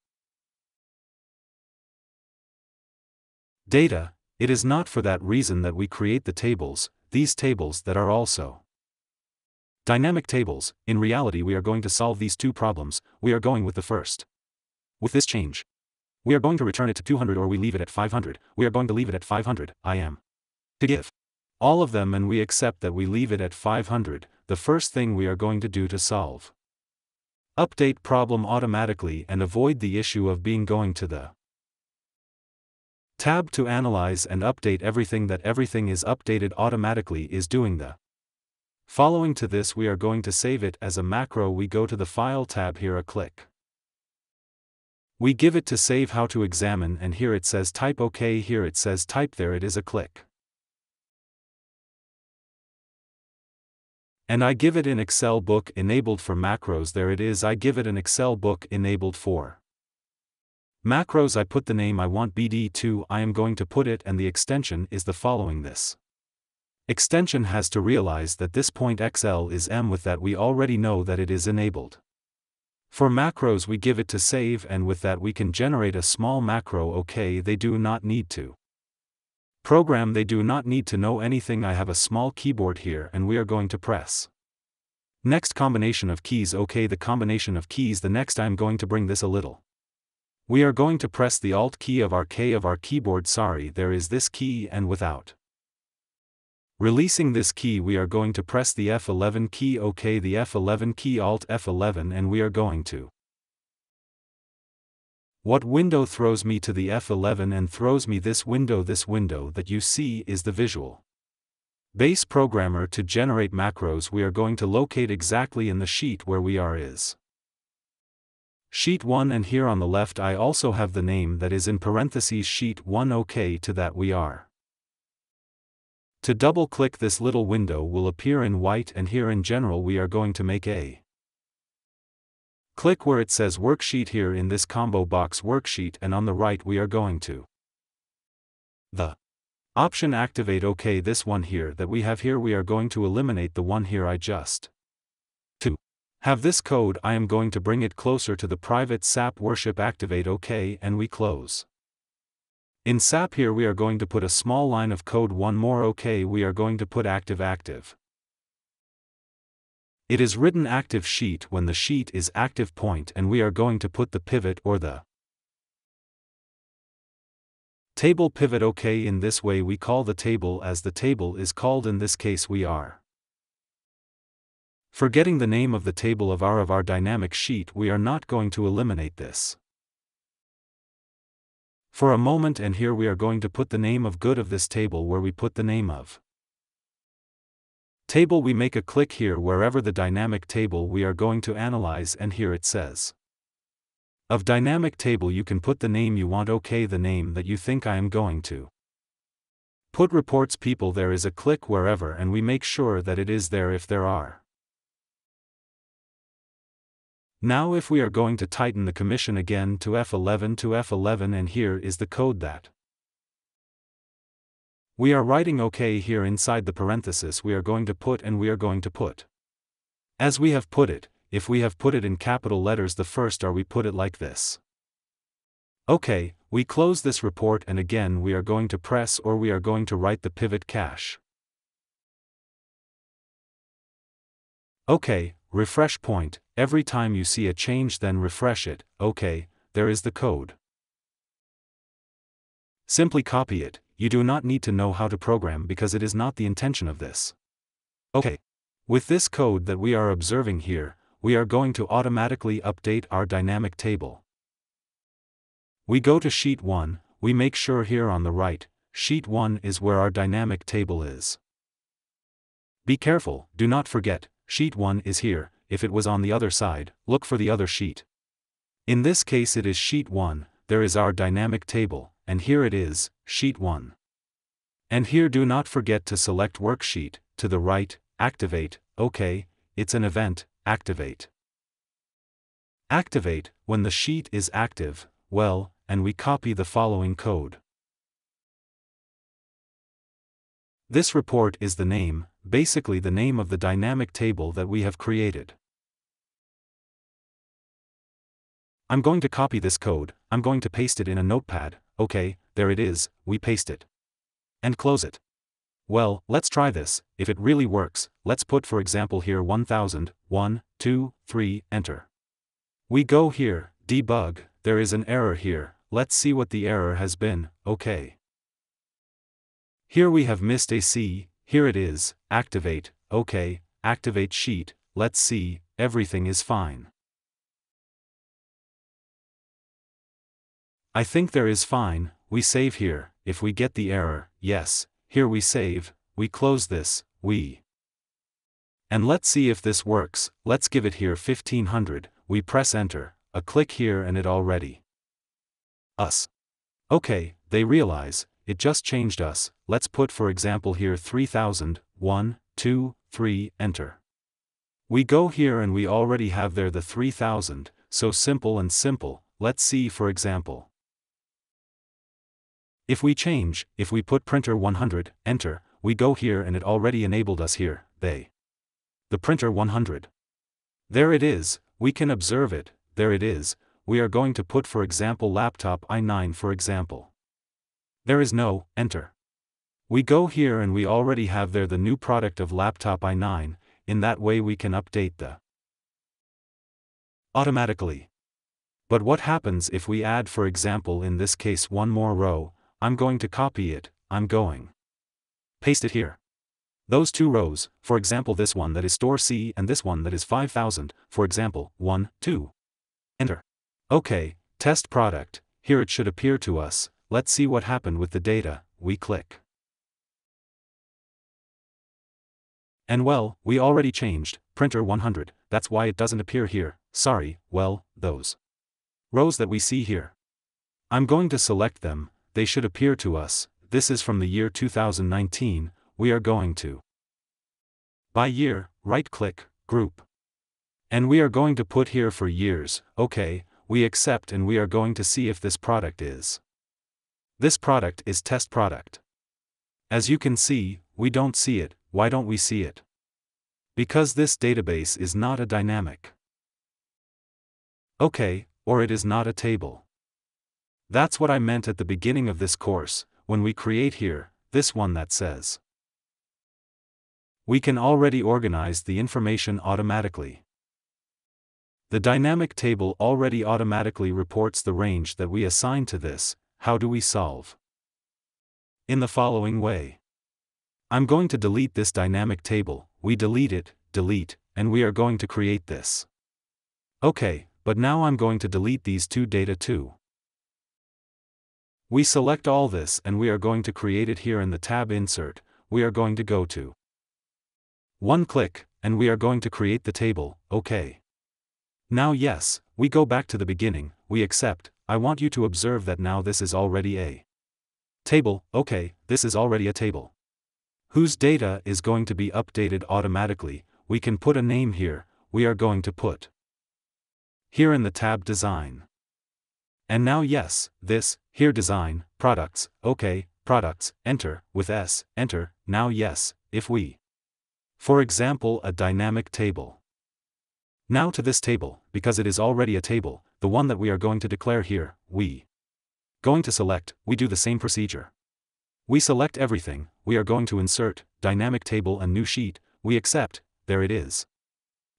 data. It is not for that reason that we create the tables, these tables that are also dynamic tables. In reality, we are going to solve these two problems. We are going with the first. With this change, we are going to return it to two hundred, or we leave it at five hundred. We are going to leave it at five hundred. I am to give all of them, and we accept that we leave it at five hundred. The first thing we are going to do to solve update problem automatically and avoid the issue of being going to the tab to analyze and update everything, that everything is updated automatically, is doing the following. To this we are going to save it as a macro. We go to the file tab here, a click. We give it to save, how to examine, and here it says type, OK, here it says type, there it is, a click. And I give it an Excel book enabled for macros, there it is, I give it an Excel book enabled for macros. I put the name I want, B D two, I am going to put it, and the extension is the following. This extension has to realize that this point X L is M, with that we already know that it is enabled for macros. We give it to save, and with that we can generate a small macro. OK, they do not need to program, they do not need to know anything. I have a small keyboard here, and we are going to press next combination of keys. OK, the combination of keys, the next, I'm going to bring this a little. We are going to press the Alt key of our K of our keyboard, sorry, there is this key, and without releasing this key we are going to press the F eleven key. OK, the F eleven key, Alt F eleven, and we are going to what window throws me to the F eleven and throws me this window. This window that you see is the Visual Base Programmer to generate macros. We are going to locate exactly in the sheet where we are is sheet one, and here on the left I also have the name that is in parentheses sheet one. OK, to that we are to double-click, this little window will appear in white, and here in general we are going to make a click where it says worksheet, here in this combo box worksheet, and on the right we are going to the option activate. OK, this one here that we have here, we are going to eliminate the one here. I just to have this code, I am going to bring it closer to the private S A P worship activate. OK, and we close. In S A P here we are going to put a small line of code, one more. OK, we are going to put active active. It is written active sheet when the sheet is active point, and we are going to put the pivot or the table pivot. OK, in this way we call the table as the table is called. In this case we are forgetting the name of the table of our of our dynamic sheet. We are not going to eliminate this for a moment, and here we are going to put the name of good of this table. Where we put the name of table, we make a click here wherever the dynamic table, we are going to analyze, and here it says of dynamic table, you can put the name you want. OK, the name that you think, I am going to put reports people, there is a click wherever, and we make sure that it is there if there are Now if we are going to tighten the commission again to F eleven to F eleven, and here is the code that we are writing. OK, here inside the parenthesis we are going to put and we are going to put. As we have put it, if we have put it in capital letters the first are we put it like this. OK, we close this report and again we are going to press or we are going to write the pivot cache. OK, refresh point, every time you see a change then refresh it. OK, there is the code. Simply copy it, you do not need to know how to program because it is not the intention of this. OK. With this code that we are observing here, we are going to automatically update our dynamic table. We go to sheet one, we make sure here on the right, sheet one is where our dynamic table is. Be careful, do not forget, sheet one is here. If it was on the other side, look for the other sheet. In this case it is sheet one, there is our dynamic table, and here it is, sheet one. And here do not forget to select worksheet, to the right, activate, OK, it's an event, activate. Activate, when the sheet is active, well, and we copy the following code. This report is the name, basically the name of the dynamic table that we have created. I'm going to copy this code, I'm going to paste it in a notepad, OK, there it is, we paste it. And close it. Well, let's try this, if it really works, let's put for example here one thousand, one, two, three, enter. We go here, debug, there is an error here, let's see what the error has been, OK. Here we have missed a C, here it is, activate, OK, activate sheet, let's see, everything is fine. I think there is fine, we save here, if we get the error, yes. Here we save, we close this, we. And let's see if this works, let's give it here fifteen hundred, we press enter, a click here and it already. Us. OK, they realize, it just changed us, let's put for example here three thousand, one, two, three, enter. We go here and we already have there the three thousand, so simple and simple, let's see for example. If we change, if we put printer one hundred, enter, we go here and it already enabled us here, they. The printer one hundred. There it is, we can observe it, there it is, we are going to put for example laptop i nine for example. There is no, enter. We go here and we already have there the new product of laptop i nine, in that way we can update the. Automatically. But what happens if we add for example in this case one more row? I'm going to copy it, I'm going. Paste it here. Those two rows, for example this one that is store C and this one that is five thousand, for example, one, two. Enter. OK, test product, here it should appear to us, let's see what happened with the data, we click. And well, we already changed, printer one hundred, that's why it doesn't appear here, sorry, well, those rows that we see here. I'm going to select them. They should appear to us, this is from the year two thousand nineteen, we are going to. By year, right-click, group. And we are going to put here for years, OK, we accept and we are going to see if this product is. This product is test product. As you can see, we don't see it, why don't we see it? Because this database is not a dynamic. OK, or it is not a table. That's what I meant at the beginning of this course, when we create here, this one that says. We can already organize the information automatically. The dynamic table already automatically reports the range that we assign to this. How do we solve? In the following way. I'm going to delete this dynamic table, we delete it, delete, and we are going to create this. OK, but now I'm going to delete these two data too. We select all this and we are going to create it here in the tab Insert, we are going to go to one click, and we are going to create the table, OK. Now yes, we go back to the beginning, we accept, I want you to observe that now this is already a table, OK, this is already a table. Whose data is going to be updated automatically, we can put a name here, we are going to put here in the tab Design. And now yes, this, here Design, Products, OK, Products, Enter, with S, Enter, now yes, if we, for example, a dynamic table. Now to this table, because it is already a table, the one that we are going to declare here, we, going to select, we do the same procedure. We select everything, we are going to insert, dynamic table and new sheet, we accept, there it is.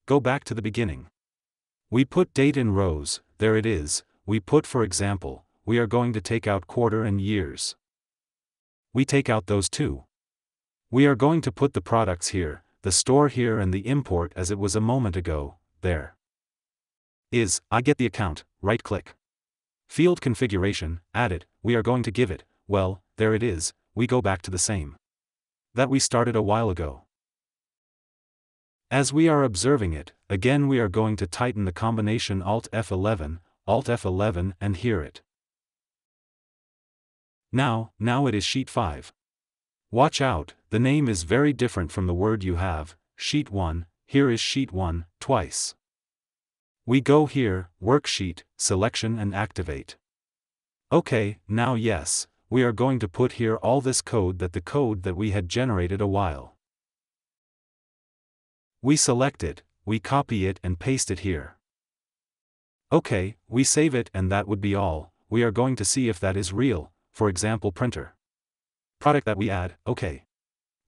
Go back to the beginning. We put date in rows, there it is, we put for example, we are going to take out quarter and years. We take out those two. We are going to put the products here, the store here and the import as it was a moment ago, there. Is, I get the account, right click. Field configuration, add it, we are going to give it, well, there it is, we go back to the same that we started a while ago. As we are observing it, again we are going to tighten the combination Alt F eleven, Alt F eleven and here it. Now, now it is Sheet five. Watch out, the name is very different from the word you have, Sheet one, here is Sheet one, twice. We go here, Worksheet, Selection and Activate. Okay, now yes, we are going to put here all this code that the code that we had generated a while. We select it, we copy it and paste it here. Okay, we save it and that would be all, we are going to see if that is real, for example printer. Product that we add, okay.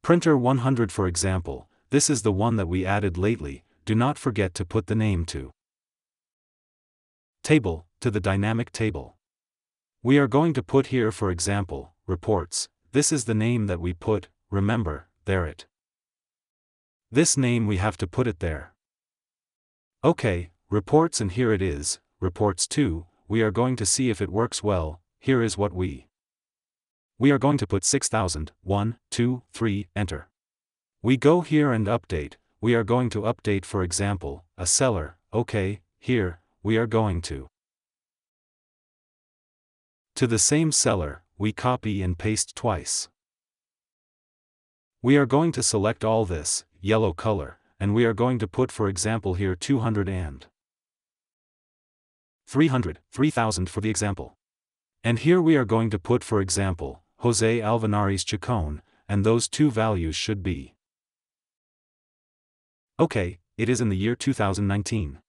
Printer one hundred for example, this is the one that we added lately, do not forget to put the name to. Table, to the dynamic table. We are going to put here for example, reports, this is the name that we put, remember, there it. This name we have to put it there. Okay, reports and here it is, reports two, we are going to see if it works well, here is what we. We are going to put six thousand, one, two, three, enter. We go here and update, we are going to update for example, a seller, okay, here, we are going to. To the same seller, we copy and paste twice. We are going to select all this, yellow color, and we are going to put for example here two hundred and three hundred, three thousand for the example. And here we are going to put for example, Jose Alvanari's Chacon, and those two values should be. Okay, it is in the year two thousand nineteen.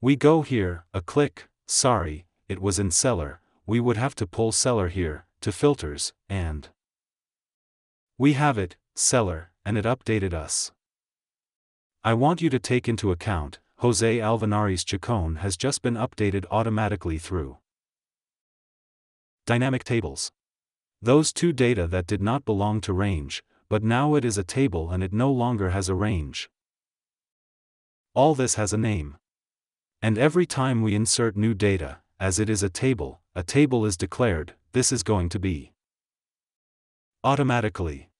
We go here, a click, sorry, it was in seller, we would have to pull seller here, to filters, and we have it, seller, and it updated us. I want you to take into account, Jose Alvanari's Chacon has just been updated automatically through dynamic tables. Those two data that did not belong to range, but now it is a table and it no longer has a range. All this has a name. And every time we insert new data, as it is a table, a table is declared, this is going to be automatically.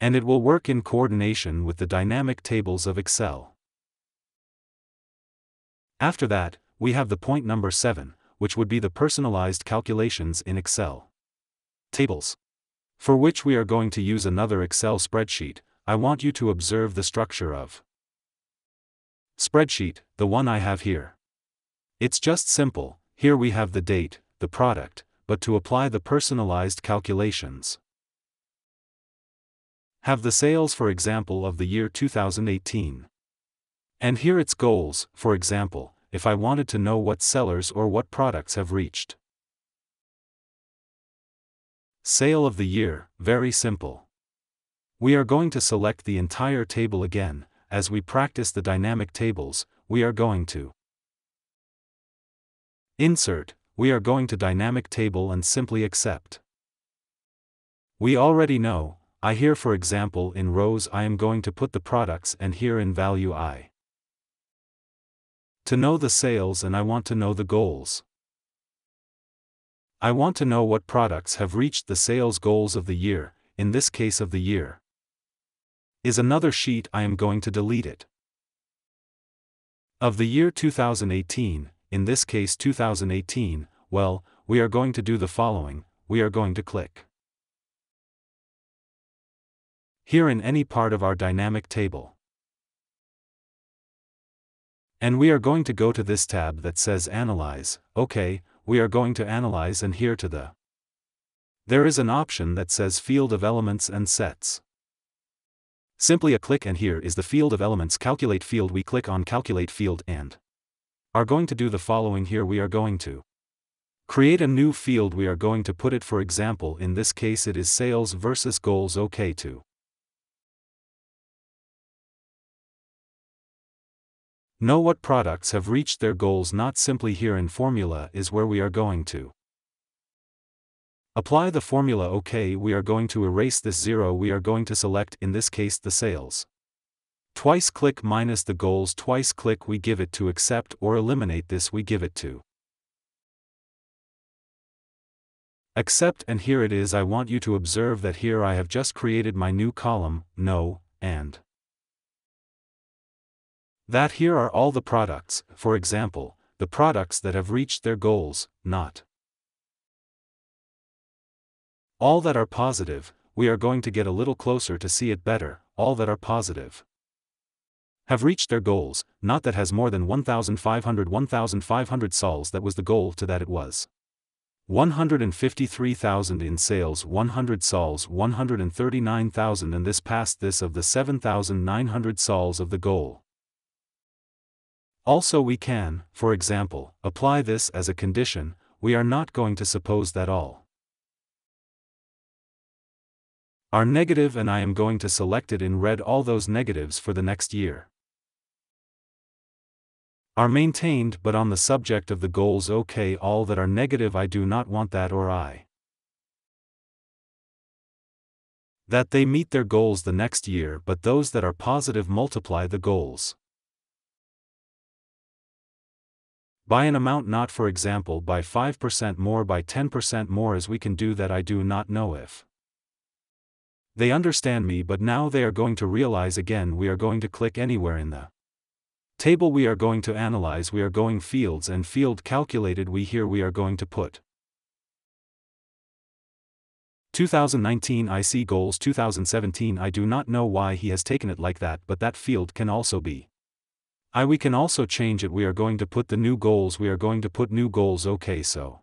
And it will work in coordination with the dynamic tables of Excel. After that, we have the point number seven, which would be the personalized calculations in Excel tables, for which we are going to use another Excel spreadsheet. I want you to observe the structure of spreadsheet, the one I have here. It's just simple, here we have the date, the product, but to apply the personalized calculations. Have the sales for example of the year two thousand eighteen. And here it's goals, for example, if I wanted to know what sellers or what products have reached. Sale of the year, very simple. We are going to select the entire table again, as we practice the dynamic tables, we are going to insert, we are going to dynamic table and simply accept. We already know, I here for example in rows I am going to put the products and here in value I. To know the sales and I want to know the goals. I want to know what products have reached the sales goals of the year, in this case of the year. Is another sheet I am going to delete it. Of the year two thousand eighteen, in this case two thousand eighteen, well, we are going to do the following, we are going to click here in any part of our dynamic table. And we are going to go to this tab that says Analyze. Okay, we are going to analyze, and here to the. There is an option that says Field of Elements and Sets. Simply a click, and here is the Field of Elements Calculate field. We click on Calculate field and are going to do the following here. We are going to create a new field. We are going to put it, for example, in this case it is sales versus goals. OK to. Know what products have reached their goals, not simply here in formula is where we are going to apply the formula. OK, we are going to erase this zero. We are going to select in this case the sales. Twice click minus the goals. Twice click, we give it to accept or eliminate this. We give it to accept, and here it is. I want you to observe that here I have just created my new column, no, and that here are all the products, for example, the products that have reached their goals, not all that are positive. We are going to get a little closer to see it better. All that are positive have reached their goals, not that has more than one thousand five hundred. one thousand five hundred sols, that was the goal. To that it was one hundred fifty-three thousand in sales, one hundred sols, one hundred thirty-nine thousand, and this passed this of the seven thousand nine hundred sols of the goal. Also we can, for example, apply this as a condition. We are not going to suppose that all are negative, and I am going to select it in red. All those negatives for the next year are maintained, but on the subject of the goals. OK, all that are negative, I do not want that, or I that they meet their goals the next year, but those that are positive multiply the goals by an amount, not, for example, by five percent more, by ten percent more, as we can do that. I do not know if they understand me, but now they are going to realize. Again, we are going to click anywhere in the table. We are going to analyze. We are going fields and field calculated. We here we are going to put two thousand nineteen. I see goals two thousand seventeen. I do not know why he has taken it like that, but that field can also be I. We can also change it. We are going to put the new goals. We are going to put new goals. OK, so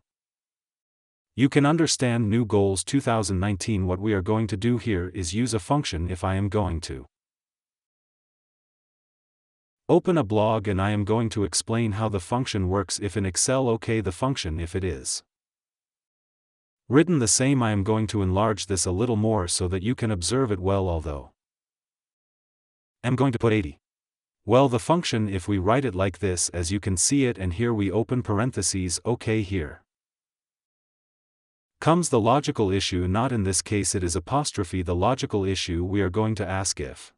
you can understand new goals two thousand nineteen. What we are going to do here is use a function. If I am going to open a blog, and I am going to explain how the function works. If in Excel, OK, the function, if it is written the same. I am going to enlarge this a little more so that you can observe it well. Although I'm going to put eighty. Well, the function, if we write it like this, as you can see it, and here we open parentheses. OK, here comes the logical issue. Not in this case, it is apostrophe. The logical issue, we are going to ask if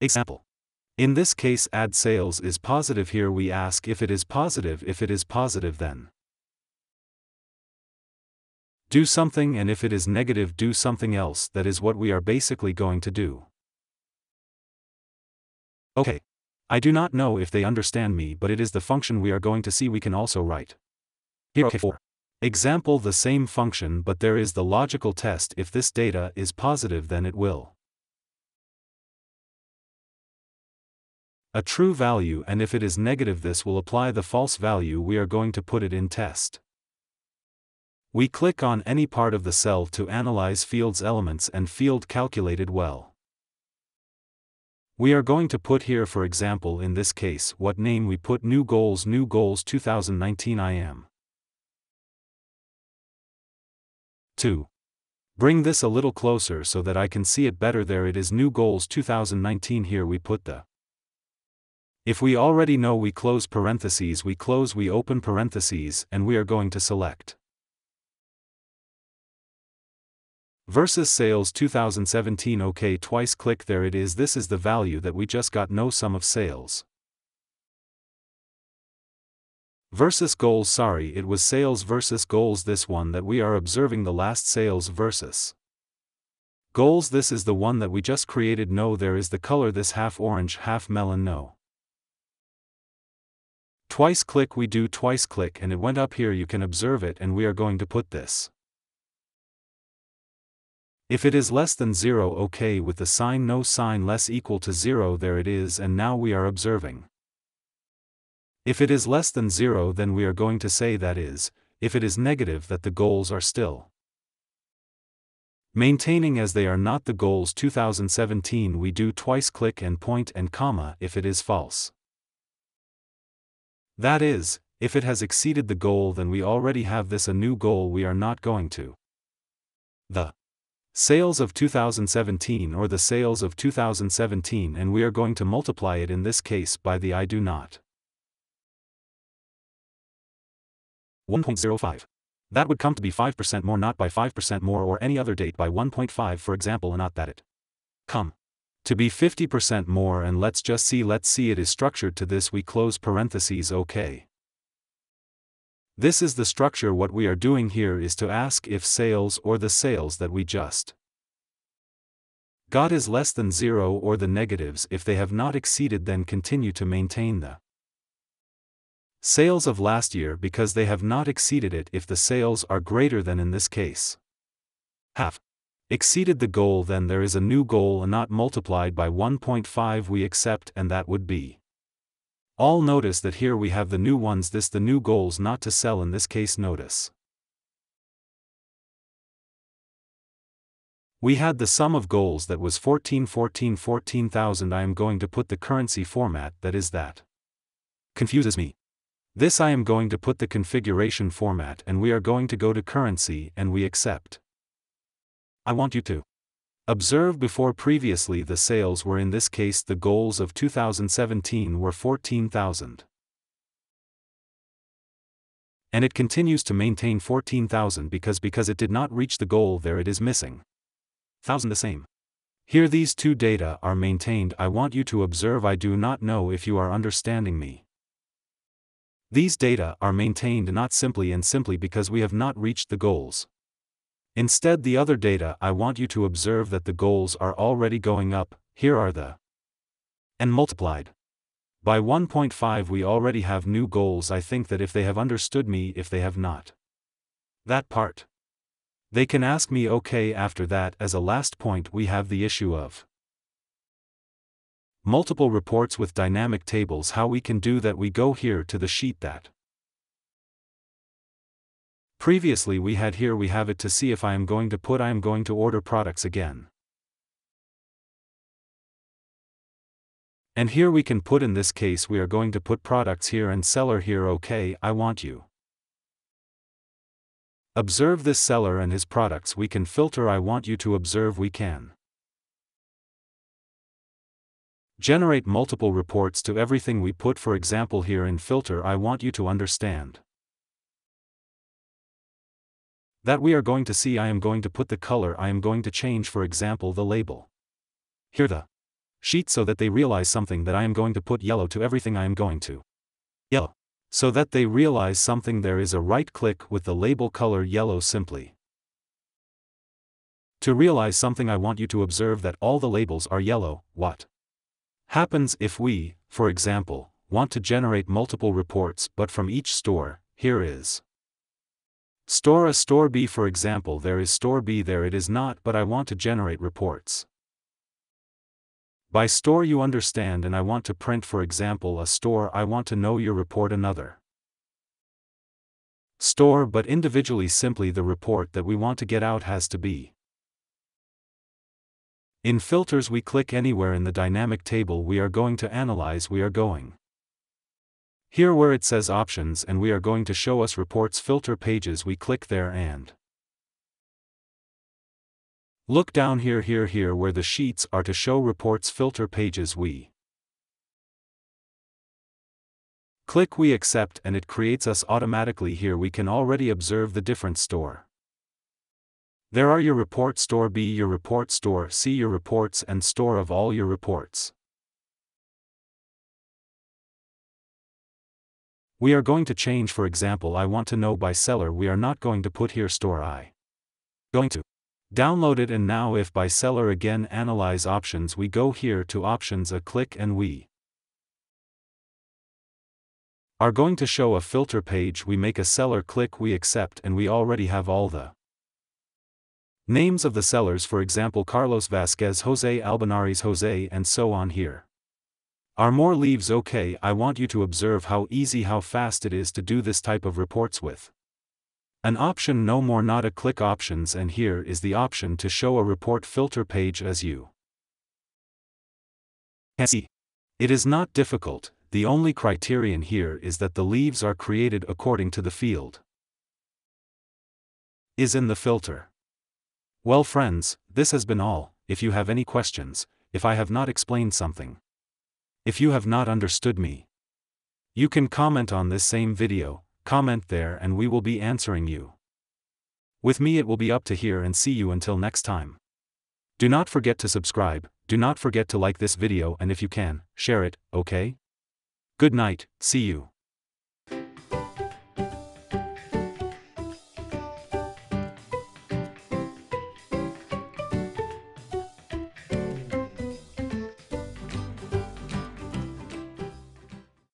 example. In this case add sales is positive. Here we ask if it is positive. If it is positive, then do something, and if it is negative, do something else. That is what we are basically going to do. OK. I do not know if they understand me, but it is the function we are going to see. We can also write here, OK, for example, the same function, but there is the logical test. If this data is positive, then it will a true value, and if it is negative, this will apply the false value. We are going to put it in test. We click on any part of the cell to analyze fields elements and field calculated well. We are going to put here, for example, in this case, what name we put new goals, new goals two thousand nineteen. I am to bring this a little closer so that I can see it better. There it is, new goals two thousand nineteen. Here we put the if we already know. We close parentheses, we close, we open parentheses, and we are going to select versus sales two thousand seventeen. OK, twice click, there it is. This is the value that we just got, no sum of sales versus goals. Sorry, it was sales versus goals. This one that we are observing, the last sales versus goals. This is the one that we just created. No, there is the color, this half orange, half melon. No. Twice click, we do twice click, and it went up. Here you can observe it, and we are going to put this if it is less than zero. OK, with the sign, no sign, less equal to zero. There it is, and now we are observing If it is less than zero, then we are going to say that is, if it is negative, that the goals are still maintaining as they are not the goals two thousand seventeen. We do twice click and point and comma if it is false. That is, if it has exceeded the goal, then we already have this a new goal. We are not going to the sales of two thousand seventeen or the sales of two thousand seventeen, and we are going to multiply it in this case by the I do not one point zero five. That would come to be five percent more, not by five percent more or any other date by one point five, for example, and not that it come to be fifty percent more. And let's just see, let's see it is structured to this. We close parentheses, okay. This is the structure. What we are doing here is to ask if sales or the sales that we just got is less than zero or the negatives. If they have not exceeded, then continue to maintain the sales of last year because they have not exceeded it. If the sales are greater than, in this case, have exceeded the goal, then there is a new goal and not multiplied by one point five. We accept, and that would be all. Notice that here we have the new ones, this the new goals not to sell in this case. Notice we had the sum of goals that was fourteen fourteen fourteen thousand. I am going to put the currency format that is that confuses me. This I am going to put the configuration format, and we are going to go to currency and we accept. I want you to observe before previously the sales were, in this case the goals of two thousand seventeen were fourteen thousand. And it continues to maintain fourteen thousand because because it did not reach the goal there it is missing one thousand the same. Here these two data are maintained. I want you to observe. I do not know if you are understanding me. These data are maintained not simply and simply because we have not reached the goals. Instead the other data, I want you to observe that the goals are already going up. Here are the and multiplied by one point five. We already have new goals. I think that if they have understood me, if they have not that part, they can ask me okay. After that, as a last point, we have the issue of multiple reports with dynamic tables. How we can do that, we go here to the sheet that previously we had. Here we have it to see if I am going to put I am going to order products again. And here we can put, in this case we are going to put products here and seller here. Okay, I want you observe this seller and his products. We can filter. I want you to observe we can generate multiple reports to everything we put. For example, here in filter, I want you to understand that we are going to see. I am going to put the color. I am going to change, for example, the label here the sheet so that they realize something. That I am going to put yellow to everything. I am going to yellow so that they realize something. There is a right click with the label color yellow simply to realize something. I want you to observe that all the labels are yellow. What happens if we, for example, want to generate multiple reports but from each store? Here is store A, store B, for example. There is store B, there it is not, but I want to generate reports by store, you understand, and I want to print, for example, a store. I want to know your report another store, but individually simply the report that we want to get out has to be. In filters we click anywhere in the dynamic table. We are going to analyze. We are going here where it says options and we are going to show us reports filter pages. We click there and look down here here here where the sheets are to show reports filter pages. We click, we accept, and it creates us automatically. Here we can already observe the different store. There are your report store B, your report store C, your reports, and store of all your reports. We are going to change, for example, I want to know by seller. We are not going to put here store I. Going to download it. And now if by seller again, analyze options. We go here to options, a click, and we are going to show a filter page. We make a seller click, we accept, and we already have all the names of the sellers, for example Carlos Vasquez, Jose Albinares, Jose, and so on here. Are more leaves okay? I want you to observe how easy, how fast it is to do this type of reports with. An option no more, not a click options, and here is the option to show a report filter page as you can see. It is not difficult, the only criterion here is that the leaves are created according to the field is in the filter. Well friends, this has been all. If you have any questions, if I have not explained something, if you have not understood me, you can comment on this same video, comment there and we will be answering you. With me it will be up to here, and see you until next time. Do not forget to subscribe, do not forget to like this video, and if you can, share it, okay? Good night, see you.